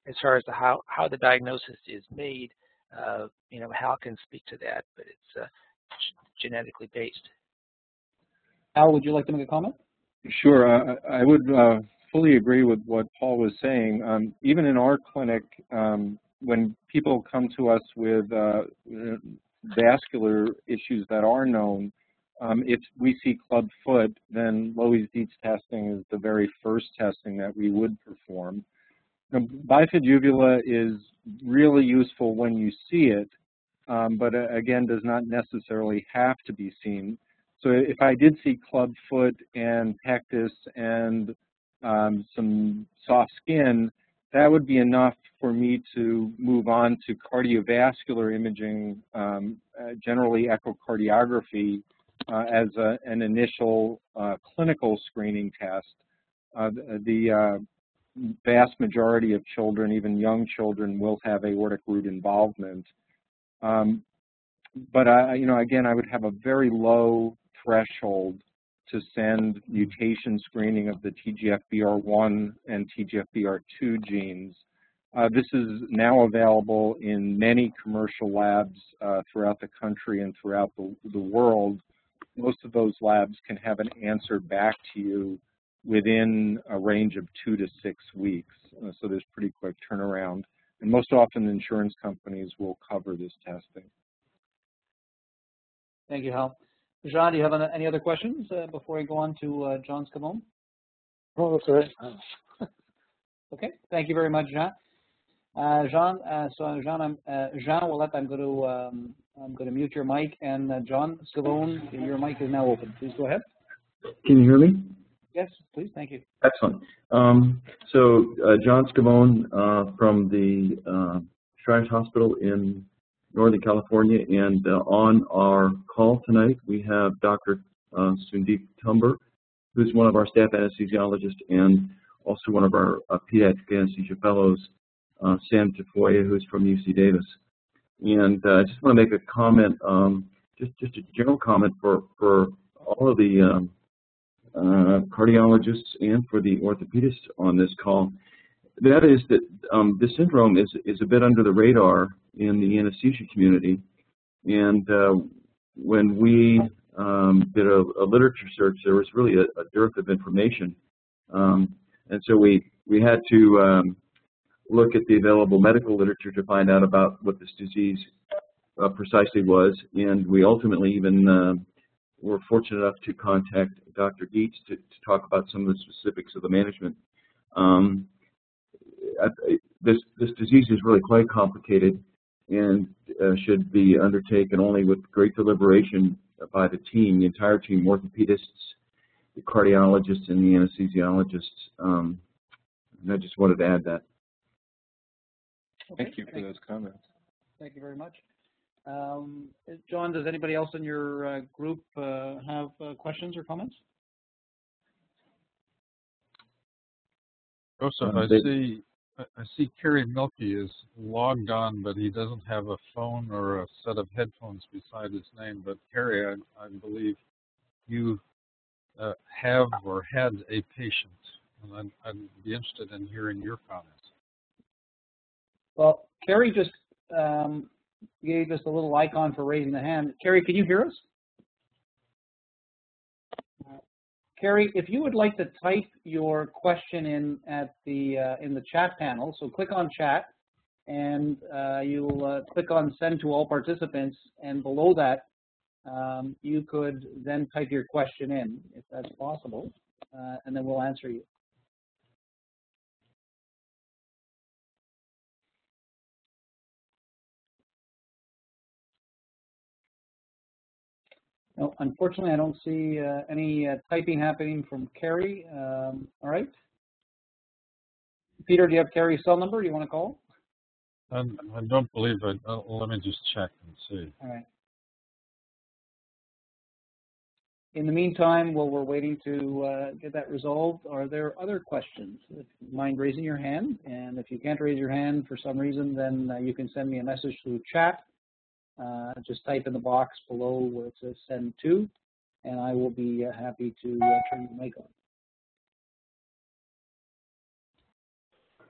as far as the how, how the diagnosis is made, uh, you know, Hal can speak to that, but it's uh, genetically based. Hal, would you like to make a comment? Sure. Uh, I would uh, fully agree with what Paul was saying. Um, even in our clinic, um, when people come to us with uh, vascular issues that are known, um, if we see club foot, then Loeys-Dietz testing is the very first testing that we would perform. Now, bifid uvula is really useful when you see it, um, but uh, again, does not necessarily have to be seen. So if I did see club foot and pectus and um, some soft skin, that would be enough for me to move on to cardiovascular imaging, um, uh, generally echocardiography, uh, as a, an initial uh, clinical screening test. Uh, the uh, vast majority of children, even young children, will have aortic root involvement. Um, but, I, you know, again, I would have a very low threshold to send mutation screening of the T G F B R one and T G F B R two genes. Uh, this is now available in many commercial labs uh, throughout the country and throughout the, the world. Most of those labs can have an answer back to you within a range of two to six weeks. Uh, so there's pretty quick turnaround. And most often insurance companies will cover this testing. Thank you, Hal. Jean, do you have any other questions uh, before I go on to uh, John's come home? Oh, that's all right. Okay, thank you very much, Jean. Uh, Jean, uh, so Jean, I'm, uh, Jean Ouellet, I'm going to um, I'm going to mute your mic, and uh, John Scavone, your mic is now open. Please go ahead. Can you hear me? Yes, please. Thank you. Excellent. Um, so uh, John Scavone uh, from the uh, Shriners Hospital in Northern California, and uh, on our call tonight we have Doctor Uh, Sundeep Tumber, who's one of our staff anesthesiologists and also one of our uh, pediatric anesthesia fellows, uh, Sam Tafoya, who's from U C Davis. And uh, I just want to make a comment, um, just, just a general comment for, for all of the um, uh, cardiologists and for the orthopedists on this call. That is that um, this syndrome is, is a bit under the radar in the anesthesia community. And uh, when we um, did a, a literature search, there was really a, a dearth of information. Um, and so we, we had to um, look at the available medical literature to find out about what this disease uh, precisely was. And we ultimately even uh, were fortunate enough to contact Doctor Dietz to, to talk about some of the specifics of the management. Um, I, this, this disease is really quite complicated, and uh, should be undertaken only with great deliberation by the team, the entire team, orthopedists, the cardiologists, and the anesthesiologists. Um, and I just wanted to add that. Okay. Thank you for Thank those comments. Thank you very much. Um, John, does anybody else in your uh, group uh, have uh, questions or comments? Joseph, I see, I see Kerry Mielke is logged on, but he doesn't have a phone or a set of headphones beside his name. But Kerry, I, I believe you uh, have or had a patient, and I'd, I'd be interested in hearing your comments. Well, Kerry just um, gave us a little icon for raising the hand. Kerry, can you hear us? Kerry, if you would like to type your question in at the uh, in the chat panel, so click on chat, and uh, you'll uh, click on send to all participants, and below that, um, you could then type your question in, if that's possible, uh, and then we'll answer you. No, unfortunately, I don't see uh, any uh, typing happening from Kerry. Um, all right. Peter, do you have Kerry's cell number? Do you want to call? Um, I don't believe it. Uh, let me just check and see. All right. In the meantime, while we're waiting to uh, get that resolved, are there other questions? If you mind raising your hand, and if you can't raise your hand for some reason, then uh, you can send me a message through chat. Uh, just type in the box below where it says send to, and I will be uh, happy to uh, turn the mic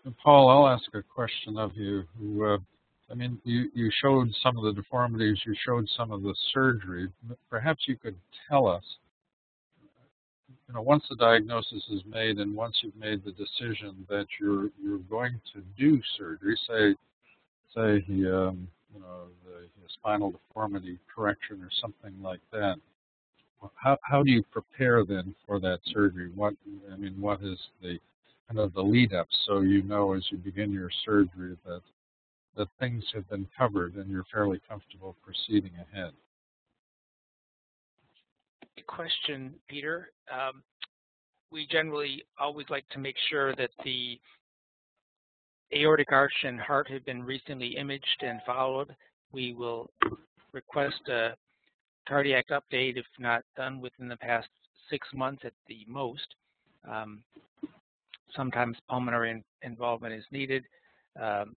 on. Paul, I'll ask a question of you. Who, uh, I mean, you, you showed some of the deformities, you showed some of the surgery. Perhaps you could tell us, you know, once the diagnosis is made and once you've made the decision that you're, you're going to do surgery, say, say he, um, you know, the spinal deformity correction or something like that. How how do you prepare then for that surgery? What I mean, what is the kind of the lead up, so you know as you begin your surgery that that things have been covered and you're fairly comfortable proceeding ahead? Good question, Peter. Um, we generally always like to make sure that the aortic arch and heart have been recently imaged and followed. We will request a cardiac update if not done within the past six months at the most. Um, sometimes pulmonary in involvement is needed. Um,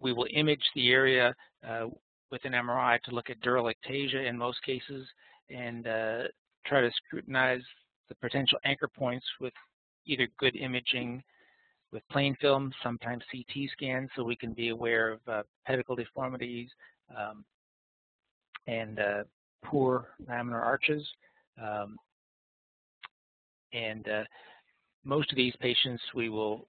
we will image the area uh, with an M R I to look at dural ectasia in most cases, and uh, try to scrutinize the potential anchor points with either good imaging with plain film, sometimes C T scans, so we can be aware of uh, pedicle deformities um, and uh, poor laminar arches. Um, and uh, most of these patients we will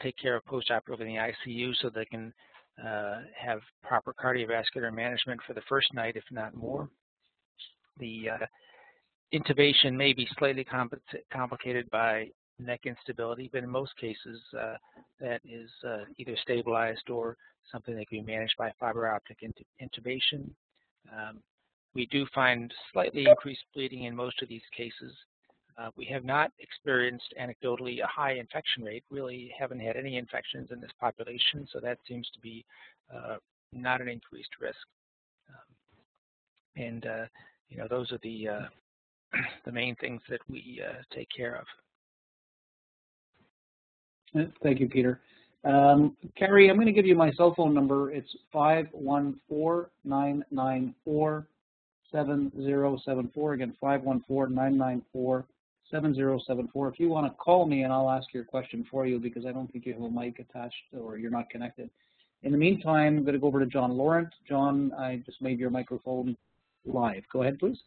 take care of postoperatively in the I C U, so they can uh, have proper cardiovascular management for the first night, if not more. The uh, intubation may be slightly compl- complicated by neck instability, but in most cases uh, that is uh, either stabilized or something that can be managed by fiber optic intubation. Um, we do find slightly increased bleeding in most of these cases. Uh, we have not experienced anecdotally a high infection rate, really haven't had any infections in this population, so that seems to be uh, not an increased risk. Um, and, uh, you know, those are the, uh, the main things that we uh, take care of. Thank you, Peter. Um, Kerry, I'm going to give you my cell phone number. It's five one four, nine nine four, seven zero seven four. Again, five one four, nine nine four, seven zero seven four. If you want to call me, and I'll ask your question for you, because I don't think you have a mic attached or you're not connected. In the meantime, I'm going to go over to John Laurent. John, I just made your microphone live. Go ahead, please.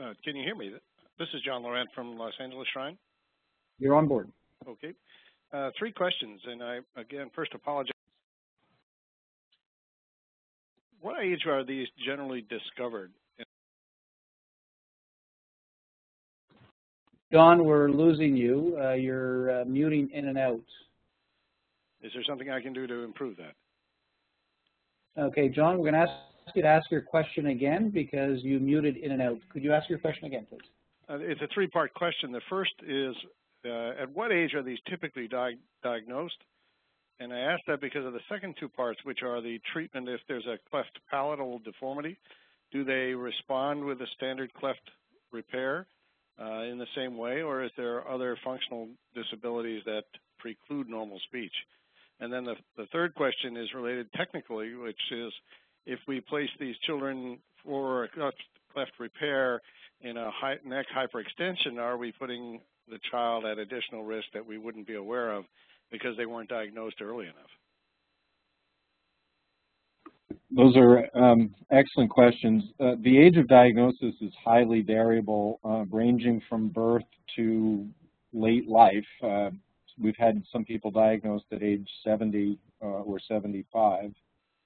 Uh, can you hear me? This is John Laurent from Los Angeles Shrine. You're on board. Okay. Uh, three questions, and I, again, first apologize. What age are these generally discovered? John, we're losing you. Uh, you're uh, muting in and out. Is there something I can do to improve that? Okay, John, we're going to ask you to ask your question again because you muted in and out. Could you ask your question again, please? Uh, it's a three-part question. The first is, uh, at what age are these typically di diagnosed? And I ask that because of the second two parts, which are the treatment if there's a cleft palatal deformity. Do they respond with a standard cleft repair uh, in the same way, or is there other functional disabilities that preclude normal speech? And then the, the third question is related technically, which is if we place these children for a cleft, cleft repair in a high, neck hyperextension, are we putting the child at additional risk that we wouldn't be aware of because they weren't diagnosed early enough? Those are um, excellent questions. Uh, the age of diagnosis is highly variable, uh, ranging from birth to late life. Uh, we've had some people diagnosed at age seventy uh, or seventy-five,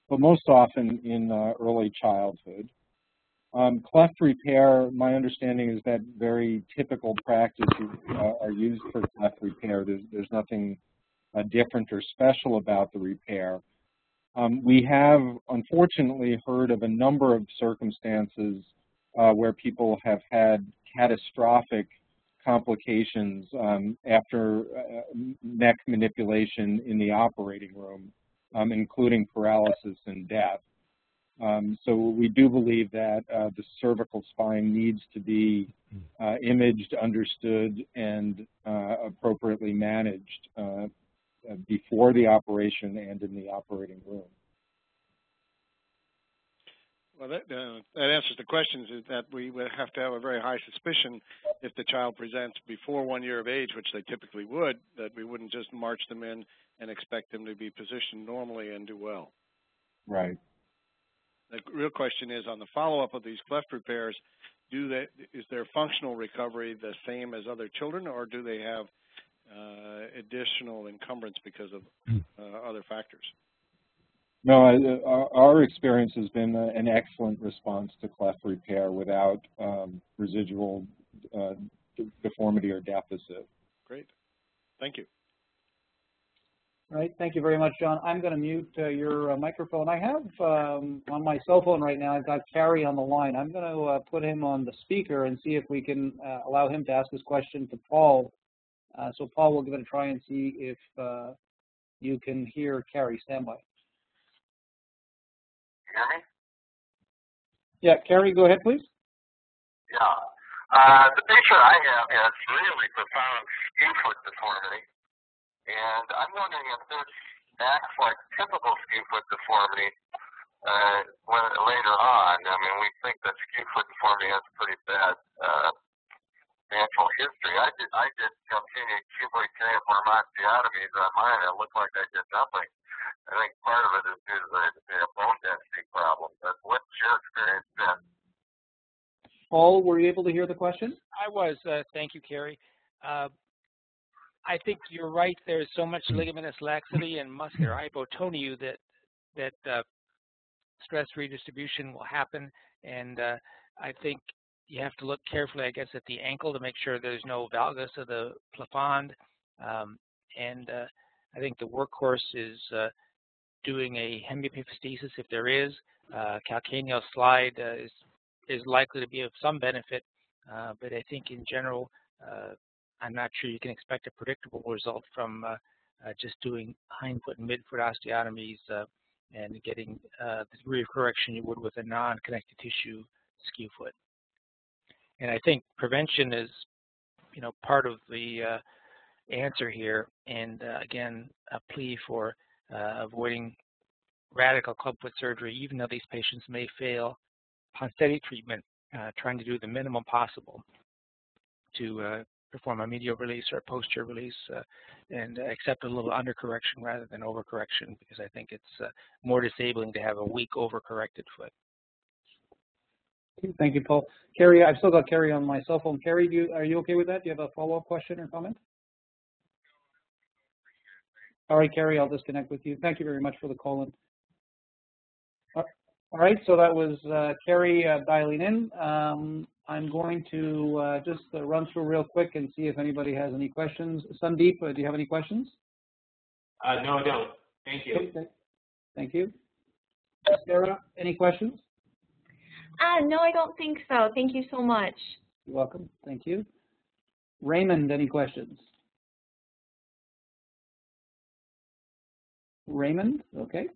but most often in uh, early childhood. Um, cleft repair, my understanding is that very typical practices uh, are used for cleft repair. There's, there's nothing uh, different or special about the repair. Um, we have, unfortunately, heard of a number of circumstances uh, where people have had catastrophic complications um, after uh, neck manipulation in the operating room, um, including paralysis and death. Um, so we do believe that uh, the cervical spine needs to be uh, imaged, understood, and uh, appropriately managed uh, before the operation and in the operating room. Well, that, uh, that answers the questions, is that we would have to have a very high suspicion if the child presents before one year of age, which they typically would, that we wouldn't just march them in and expect them to be positioned normally and do well. Right. The real question is on the follow-up of these cleft repairs, do they, is their functional recovery the same as other children, or do they have Uh, additional encumbrance because of uh, other factors? No, uh, our, our experience has been uh, an excellent response to cleft repair without um, residual uh, deformity or deficit. Great. Thank you. All right. Thank you very much, John. I'm going to mute uh, your uh, microphone. I have um, on my cell phone right now, I've got Carrie on the line. I'm going to uh, put him on the speaker and see if we can uh, allow him to ask his question to Paul. Uh, so, Paul, we'll give it a try and see if uh, you can hear Carrie. Stand by. Hear me? Yeah, Carrie, go ahead, please. Yeah. Uh, the picture I have is really profound skew foot deformity. And I'm wondering if this acts like typical skew foot deformity uh, when, later on. I mean, we think that skew foot deformity has pretty bad uh, natural history. I did, I did continued cuboid cuneiform osteotomies on mine. It looked like I did nothing. I think part of it is due to the bone density problem. But what's your experience been? Paul, were you able to hear the question? I was. Uh, thank you, Carrie. Uh, I think you're right. There's so much ligamentous laxity and muscular hypotonu that that uh, stress redistribution will happen, and uh, I think you have to look carefully, I guess, at the ankle to make sure there's no valgus of the plafond. Um, and uh, I think the workhorse is uh, doing a hemiepiphystesis if there is. Uh, calcaneal slide uh, is, is likely to be of some benefit, uh, but I think in general, uh, I'm not sure you can expect a predictable result from uh, uh, just doing hindfoot and midfoot osteotomies uh, and getting uh, the degree of correction you would with a non-connected tissue skew foot. And I think prevention is, you know, part of the uh, answer here. And uh, again, a plea for uh, avoiding radical clubfoot surgery, even though these patients may fail Ponseti treatment, uh, trying to do the minimum possible to uh, perform a medial release or a posterior release, uh, and accept a little undercorrection rather than overcorrection, because I think it's uh, more disabling to have a weak overcorrected foot. Thank you, Paul. Carrie, I've still got Carrie on my cell phone. Carrie, do you, are you okay with that? Do you have a follow-up question or comment? All right, Carrie, I'll disconnect with you. Thank you very much for the call in. All right, so that was uh, Carrie uh, dialing in. Um, I'm going to uh, just uh, run through real quick and see if anybody has any questions. Sandeep, uh, do you have any questions? Uh, no, I don't. Thank you. Okay. Thank you. Sarah, any questions? Uh, no, I don't think so. Thank you so much. You're welcome. Thank you. Raymond, any questions? Raymond, okay.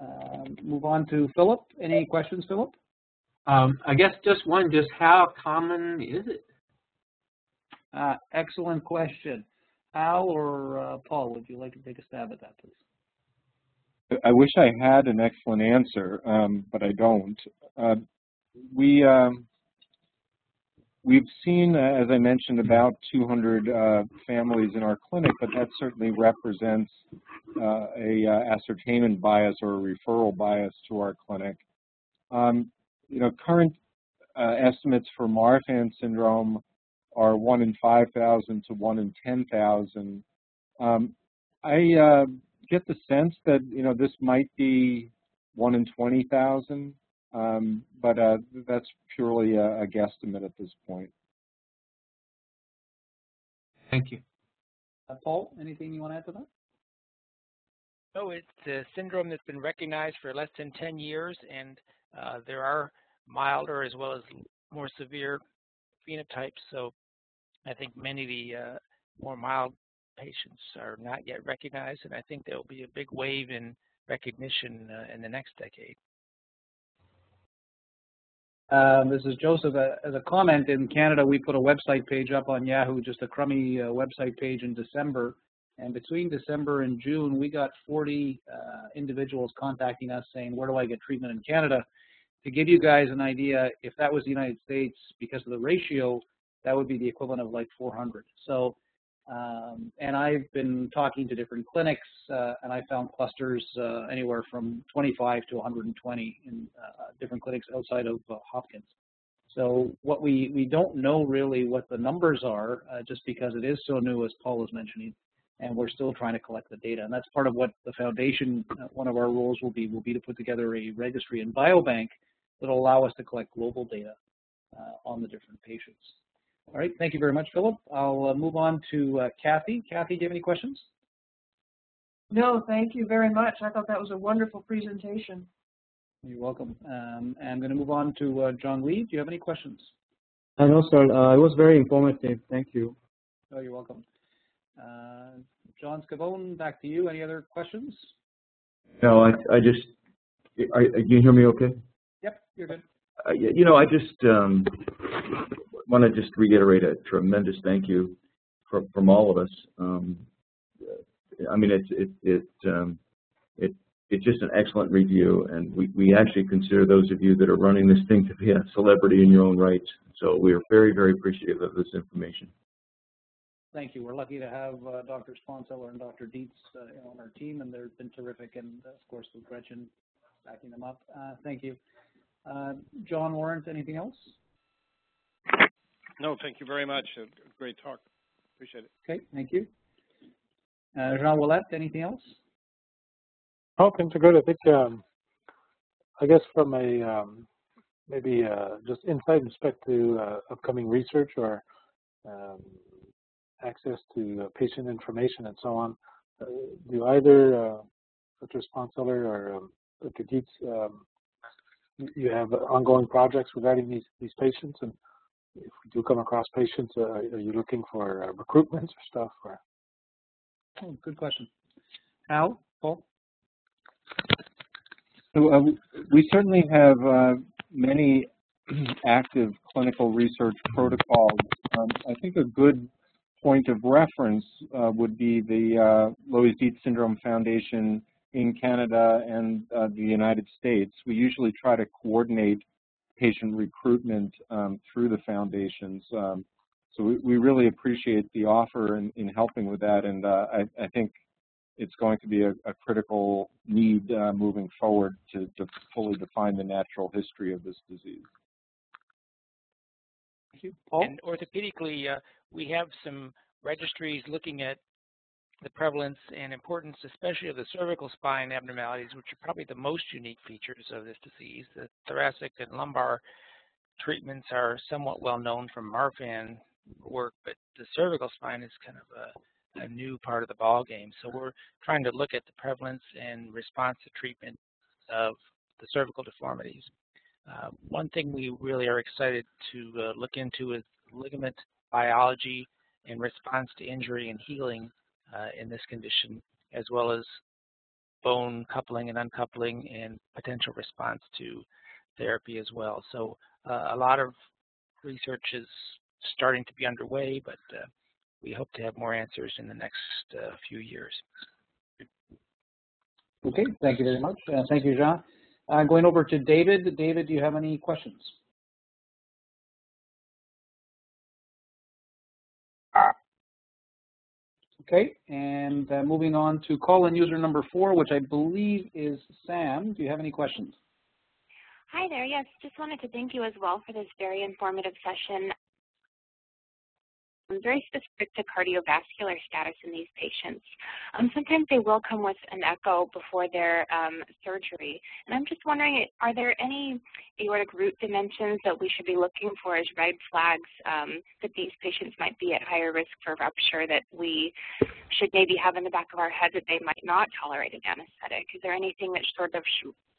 Um, move on to Philip. Any questions, Philip? Um, I guess just one, just how common is it? Uh, excellent question. Al or uh, Paul, would you like to take a stab at that, please? I wish I had an excellent answer, um, but I don't. Uh, we, um, we've seen, uh, as I mentioned, about two hundred uh, families in our clinic, but that certainly represents uh, a uh, ascertainment bias or a referral bias to our clinic. Um, you know, current uh, estimates for Marfan syndrome are one in five thousand to one in ten thousand. Um, I uh, get the sense that, you know, this might be one in twenty thousand, um, but uh, that's purely a, a guesstimate at this point. Thank you. Uh, Paul, anything you want to add to that? No, it's a syndrome that's been recognized for less than ten years, and uh, there are milder as well as more severe phenotypes, so I think many of the uh, more mild patients are not yet recognized, and I think there will be a big wave in recognition uh, in the next decade. Uh, this is Joseph. Uh, as a comment, in Canada, we put a website page up on Yahoo, just a crummy uh, website page in December, and between December and June, we got forty uh, individuals contacting us saying, where do I get treatment in Canada? To give you guys an idea, if that was the United States, because of the ratio, that would be the equivalent of like four hundred. So. Um, and I've been talking to different clinics, uh, and I found clusters uh, anywhere from twenty-five to one hundred twenty in uh, different clinics outside of uh, Hopkins. So what we, we don't know really what the numbers are, uh, just because it is so new, as Paul was mentioning, and we're still trying to collect the data. And that's part of what the foundation, uh, one of our roles will be, will be to put together a registry and biobank that will allow us to collect global data uh, on the different patients. All right, thank you very much, Philip. I'll uh, move on to uh, Kathy. Kathy, do you have any questions? No, thank you very much. I thought that was a wonderful presentation. You're welcome. Um, I'm going to move on to uh, John Lee. Do you have any questions? Uh, no, sir. Uh, it was very informative. Thank you. Oh, you're welcome. Uh, John Scavone, back to you. Any other questions? No, I, I just, I, I, you hear me okay? Yep, you're good. Uh, you know, I just, um, I want to just reiterate a tremendous thank you from, from all of us. Um, I mean, it's it it, um, it it's just an excellent review, and we, we actually consider those of you that are running this thing to be a celebrity in your own right. So we are very, very appreciative of this information. Thank you. We're lucky to have uh, Doctor Sponseller and Doctor Dietz uh, on our team, and they've been terrific. And of course, with Gretchen backing them up. Uh, thank you, uh, John Lawrence. Anything else? No, thank you very much. A great talk. Appreciate it. Okay, thank you. Uh, Jean Ouellette, anything else? Oh, things are good. I think, um, I guess, from a um, maybe uh, just insight with respect to uh, upcoming research or um, access to uh, patient information and so on, uh, do either uh, Doctor Sponseller or um, Doctor Dietz, um, you have ongoing projects regarding these, these patients? And if we do come across patients, uh, are you looking for uh, recruitments or stuff? Or? Oh, good question. Al, Paul? So, uh, we certainly have uh, many active clinical research protocols. Um, I think a good point of reference uh, would be the uh, Loeys-Dietz Syndrome Foundation in Canada and uh, the United States. We usually try to coordinate patient recruitment um, through the foundations. Um, so we, we really appreciate the offer in, in helping with that, and uh, I, I think it's going to be a, a critical need uh, moving forward to, to fully define the natural history of this disease. Thank you. Paul? And orthopedically, uh, we have some registries looking at the prevalence and importance, especially of the cervical spine abnormalities, which are probably the most unique features of this disease. The thoracic and lumbar treatments are somewhat well known from Marfan work, but the cervical spine is kind of a, a new part of the ball game. So we're trying to look at the prevalence and response to treatment of the cervical deformities. Uh, one thing we really are excited to uh, look into is ligament biology and response to injury and healing uh, in this condition, as well as bone coupling and uncoupling and potential response to therapy as well. So uh, a lot of research is starting to be underway, but uh, we hope to have more answers in the next uh, few years. Okay, thank you very much. Uh, thank you, Jean. Uh, going over to David. David, do you have any questions? Okay, and uh, moving on to call-in user number four, which I believe is Sam. Do you have any questions? Hi there, yes, just wanted to thank you as well for this very informative session. I'm very specific to cardiovascular status in these patients. Um, sometimes they will come with an echo before their um, surgery. And I'm just wondering, are there any aortic root dimensions that we should be looking for as red flags um, that these patients might be at higher risk for rupture that we should maybe have in the back of our head that they might not tolerate an anesthetic? Is there anything that's sort of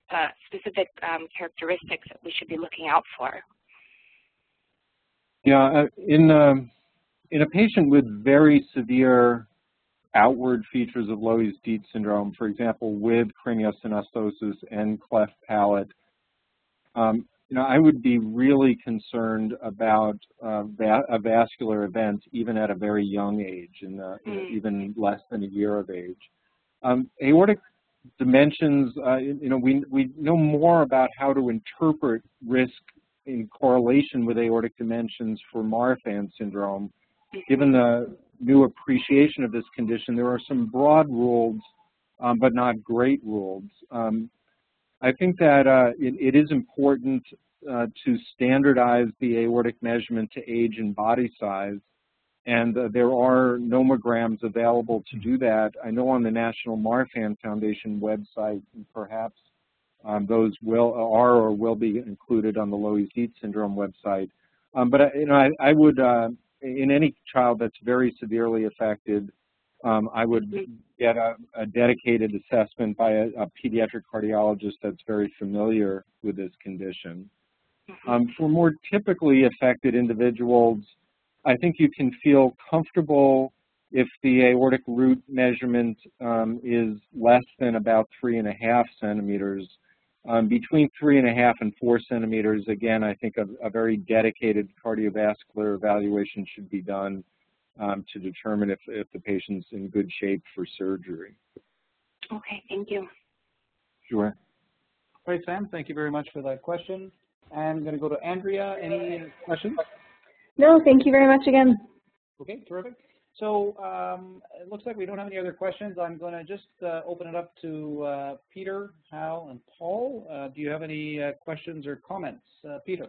uh, specific um, characteristics that we should be looking out for? Yeah, in um In a patient with very severe outward features of Loeys-Dietz syndrome, for example, with craniosynostosis and cleft palate, um, you know, I would be really concerned about uh, va a vascular event even at a very young age, in the, mm. you know, even less than a year of age. Um, aortic dimensions, uh, you know, we we know more about how to interpret risk in correlation with aortic dimensions for Marfan syndrome. Given the new appreciation of this condition, there are some broad rules, um, but not great rules. Um, I think that uh, it, it is important uh, to standardize the aortic measurement to age and body size, and uh, there are nomograms available to do that. I know on the National Marfan Foundation website, and perhaps um, those will are or will be included on the Loeys-Dietz syndrome website. Um, but you know, I, I would. Uh, In any child that's very severely affected, um, I would get a, a dedicated assessment by a, a pediatric cardiologist that's very familiar with this condition. Um, for more typically affected individuals, I think you can feel comfortable if the aortic root measurement um, is less than about three and a half centimeters. Um, between three and a half and four centimeters, again, I think a, a very dedicated cardiovascular evaluation should be done um, to determine if, if the patient's in good shape for surgery. Okay, thank you. Sure. All right, Sam, thank you very much for that question. I'm going to go to Andrea. Any questions? No, thank you very much again. Okay, terrific. So um, it looks like we don't have any other questions. I'm going to just uh, open it up to uh, Peter, Hal, and Paul. Uh, do you have any uh, questions or comments? Uh, Peter?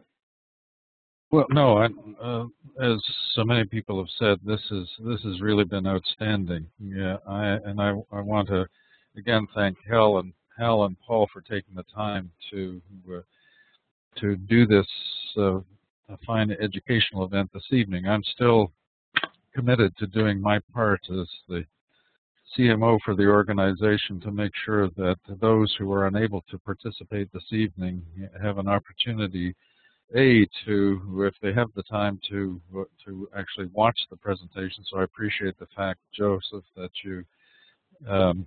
Well, no, I, uh, as so many people have said, this is this has really been outstanding. Yeah, I, and I, I want to, again, thank Hal and, Hal and Paul for taking the time to, uh, to do this uh, fine educational event this evening. I'm still committed to doing my part as the C M O for the organization to make sure that those who are unable to participate this evening have an opportunity, A, to, if they have the time, to to actually watch the presentation. So I appreciate the fact, Joseph, that you um,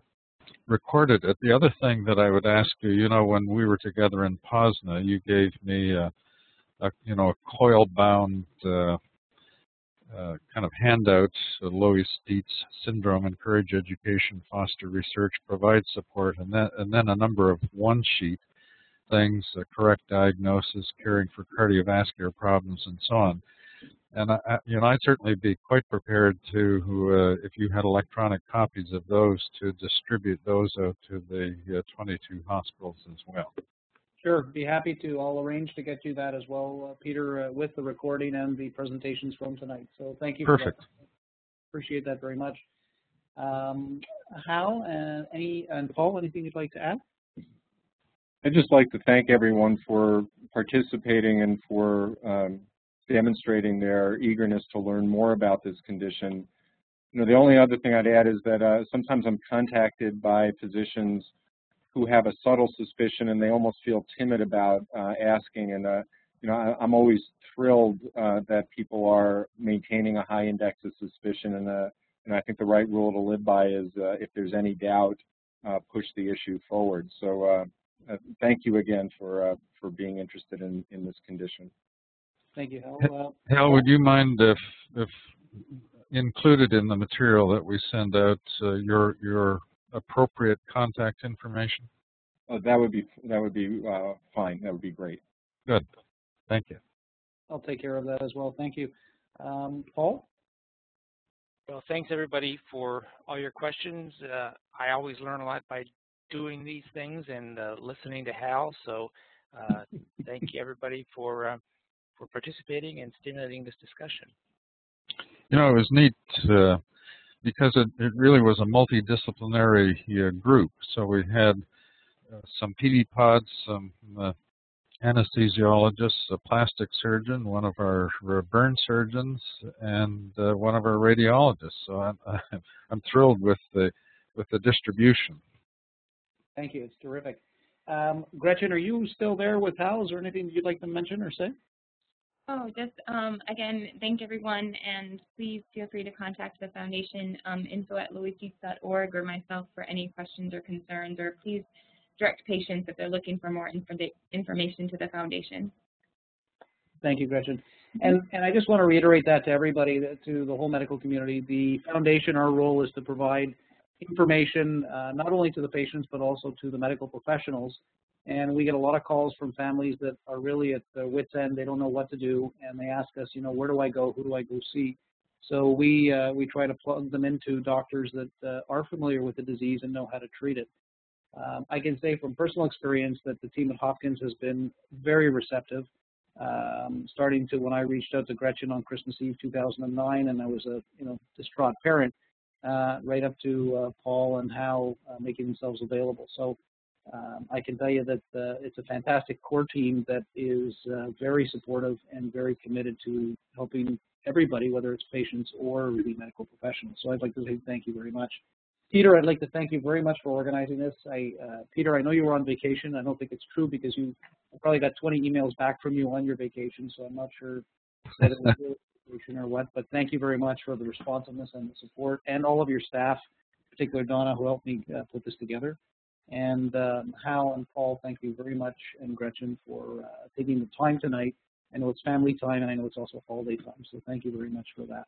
recorded it. The other thing that I would ask you, you know, when we were together in POSNA, you gave me a, a you know, a coil-bound uh, Uh, kind of handouts, uh, Loeys-Dietz syndrome, encourage education, foster research, provide support, and, that, and then a number of one-sheet things, uh, correct diagnosis, caring for cardiovascular problems, and so on. And I, I, you know, I'd certainly be quite prepared to, uh, if you had electronic copies of those, to distribute those out to the uh, twenty-two hospitals as well. Sure, be happy to. I'll arrange to get you that as well, uh, Peter, uh, with the recording and the presentations from tonight. So thank you. Perfect. For that. Appreciate that very much. Um, Hal and any and Paul, anything you'd like to add? I'd just like to thank everyone for participating and for um, demonstrating their eagerness to learn more about this condition. You know, the only other thing I'd add is that uh, sometimes I'm contacted by physicians who have a subtle suspicion and they almost feel timid about uh, asking. And uh, you know, I, I'm always thrilled uh, that people are maintaining a high index of suspicion. And uh, and I think the right rule to live by is uh, if there's any doubt, uh, push the issue forward. So uh, uh, thank you again for uh, for being interested in in this condition. Thank you, Hal. Uh, Hal, would you mind if if included in the material that we send out uh, your your appropriate contact information? Oh, that would be that would be uh, fine. That would be great. Good. Thank you. I'll take care of that as well. Thank you, um, Paul. Well, thanks everybody for all your questions. Uh, I always learn a lot by doing these things and uh, listening to Hal. So uh, thank you everybody for uh, for participating and stimulating this discussion. You know, it was neat uh, because it, it really was a multidisciplinary uh, group. So we had uh, some P D pods, some uh, anesthesiologists, a plastic surgeon, one of our burn surgeons, and uh, one of our radiologists. So I'm, I'm thrilled with the with the distribution. Thank you. It's terrific. Um, Gretchen, are you still there with Hal? Is there anything you'd like to mention or say? Oh, just um, again, thank everyone, and please feel free to contact the foundation, um, info at loeys dietz dot org, or myself for any questions or concerns, or please direct patients if they're looking for more inf information to the foundation. Thank you, Gretchen. And, and I just want to reiterate that to everybody, that to the whole medical community. The foundation, our role is to provide information uh, not only to the patients but also to the medical professionals. And we get a lot of calls from families that are really at the wit's end. They don't know what to do, and they ask us, you know, where do I go? Who do I go see? So we uh, we try to plug them into doctors that uh, are familiar with the disease and know how to treat it. Um, I can say from personal experience that the team at Hopkins has been very receptive, um, starting to when I reached out to Gretchen on Christmas Eve two thousand nine, and I was a you know distraught parent, uh, right up to uh, Paul and Hal uh, making themselves available. So. Um, I can tell you that uh, it's a fantastic core team that is uh, very supportive and very committed to helping everybody, whether it's patients or really medical professionals. So I'd like to say thank you very much. Peter, I'd like to thank you very much for organizing this. I, uh, Peter, I know you were on vacation. I don't think it's true because you probably got twenty emails back from you on your vacation, so I'm not sure that it was your vacation or what, but thank you very much for the responsiveness and the support, and all of your staff, particularly Donna, who helped me uh, put this together. And um, Hal and Paul, thank you very much, and Gretchen for uh, taking the time tonight. I know it's family time, and I know it's also holiday time, so thank you very much for that.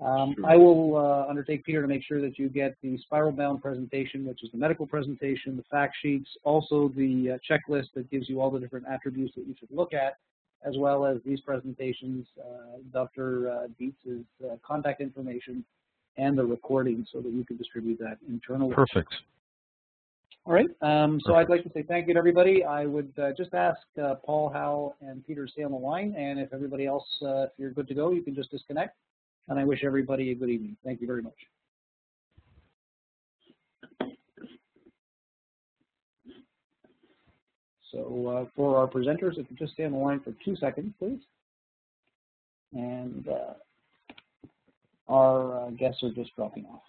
Um, sure. I will uh, undertake, Peter, to make sure that you get the spiral-bound presentation, which is the medical presentation, the fact sheets, also the uh, checklist that gives you all the different attributes that you should look at, as well as these presentations, uh, Doctor Uh, Dietz's uh, contact information, and the recording so that you can distribute that internally. Perfect. All right, um, so I'd like to say thank you to everybody. I would uh, just ask uh, Paul, Hal, and Peter to stay on the line, and if everybody else, uh, if you're good to go, you can just disconnect, and I wish everybody a good evening. Thank you very much. So uh, for our presenters, if you just stay on the line for two seconds, please. And uh, our uh, guests are just dropping off.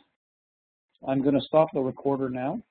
I'm going to stop the recorder now.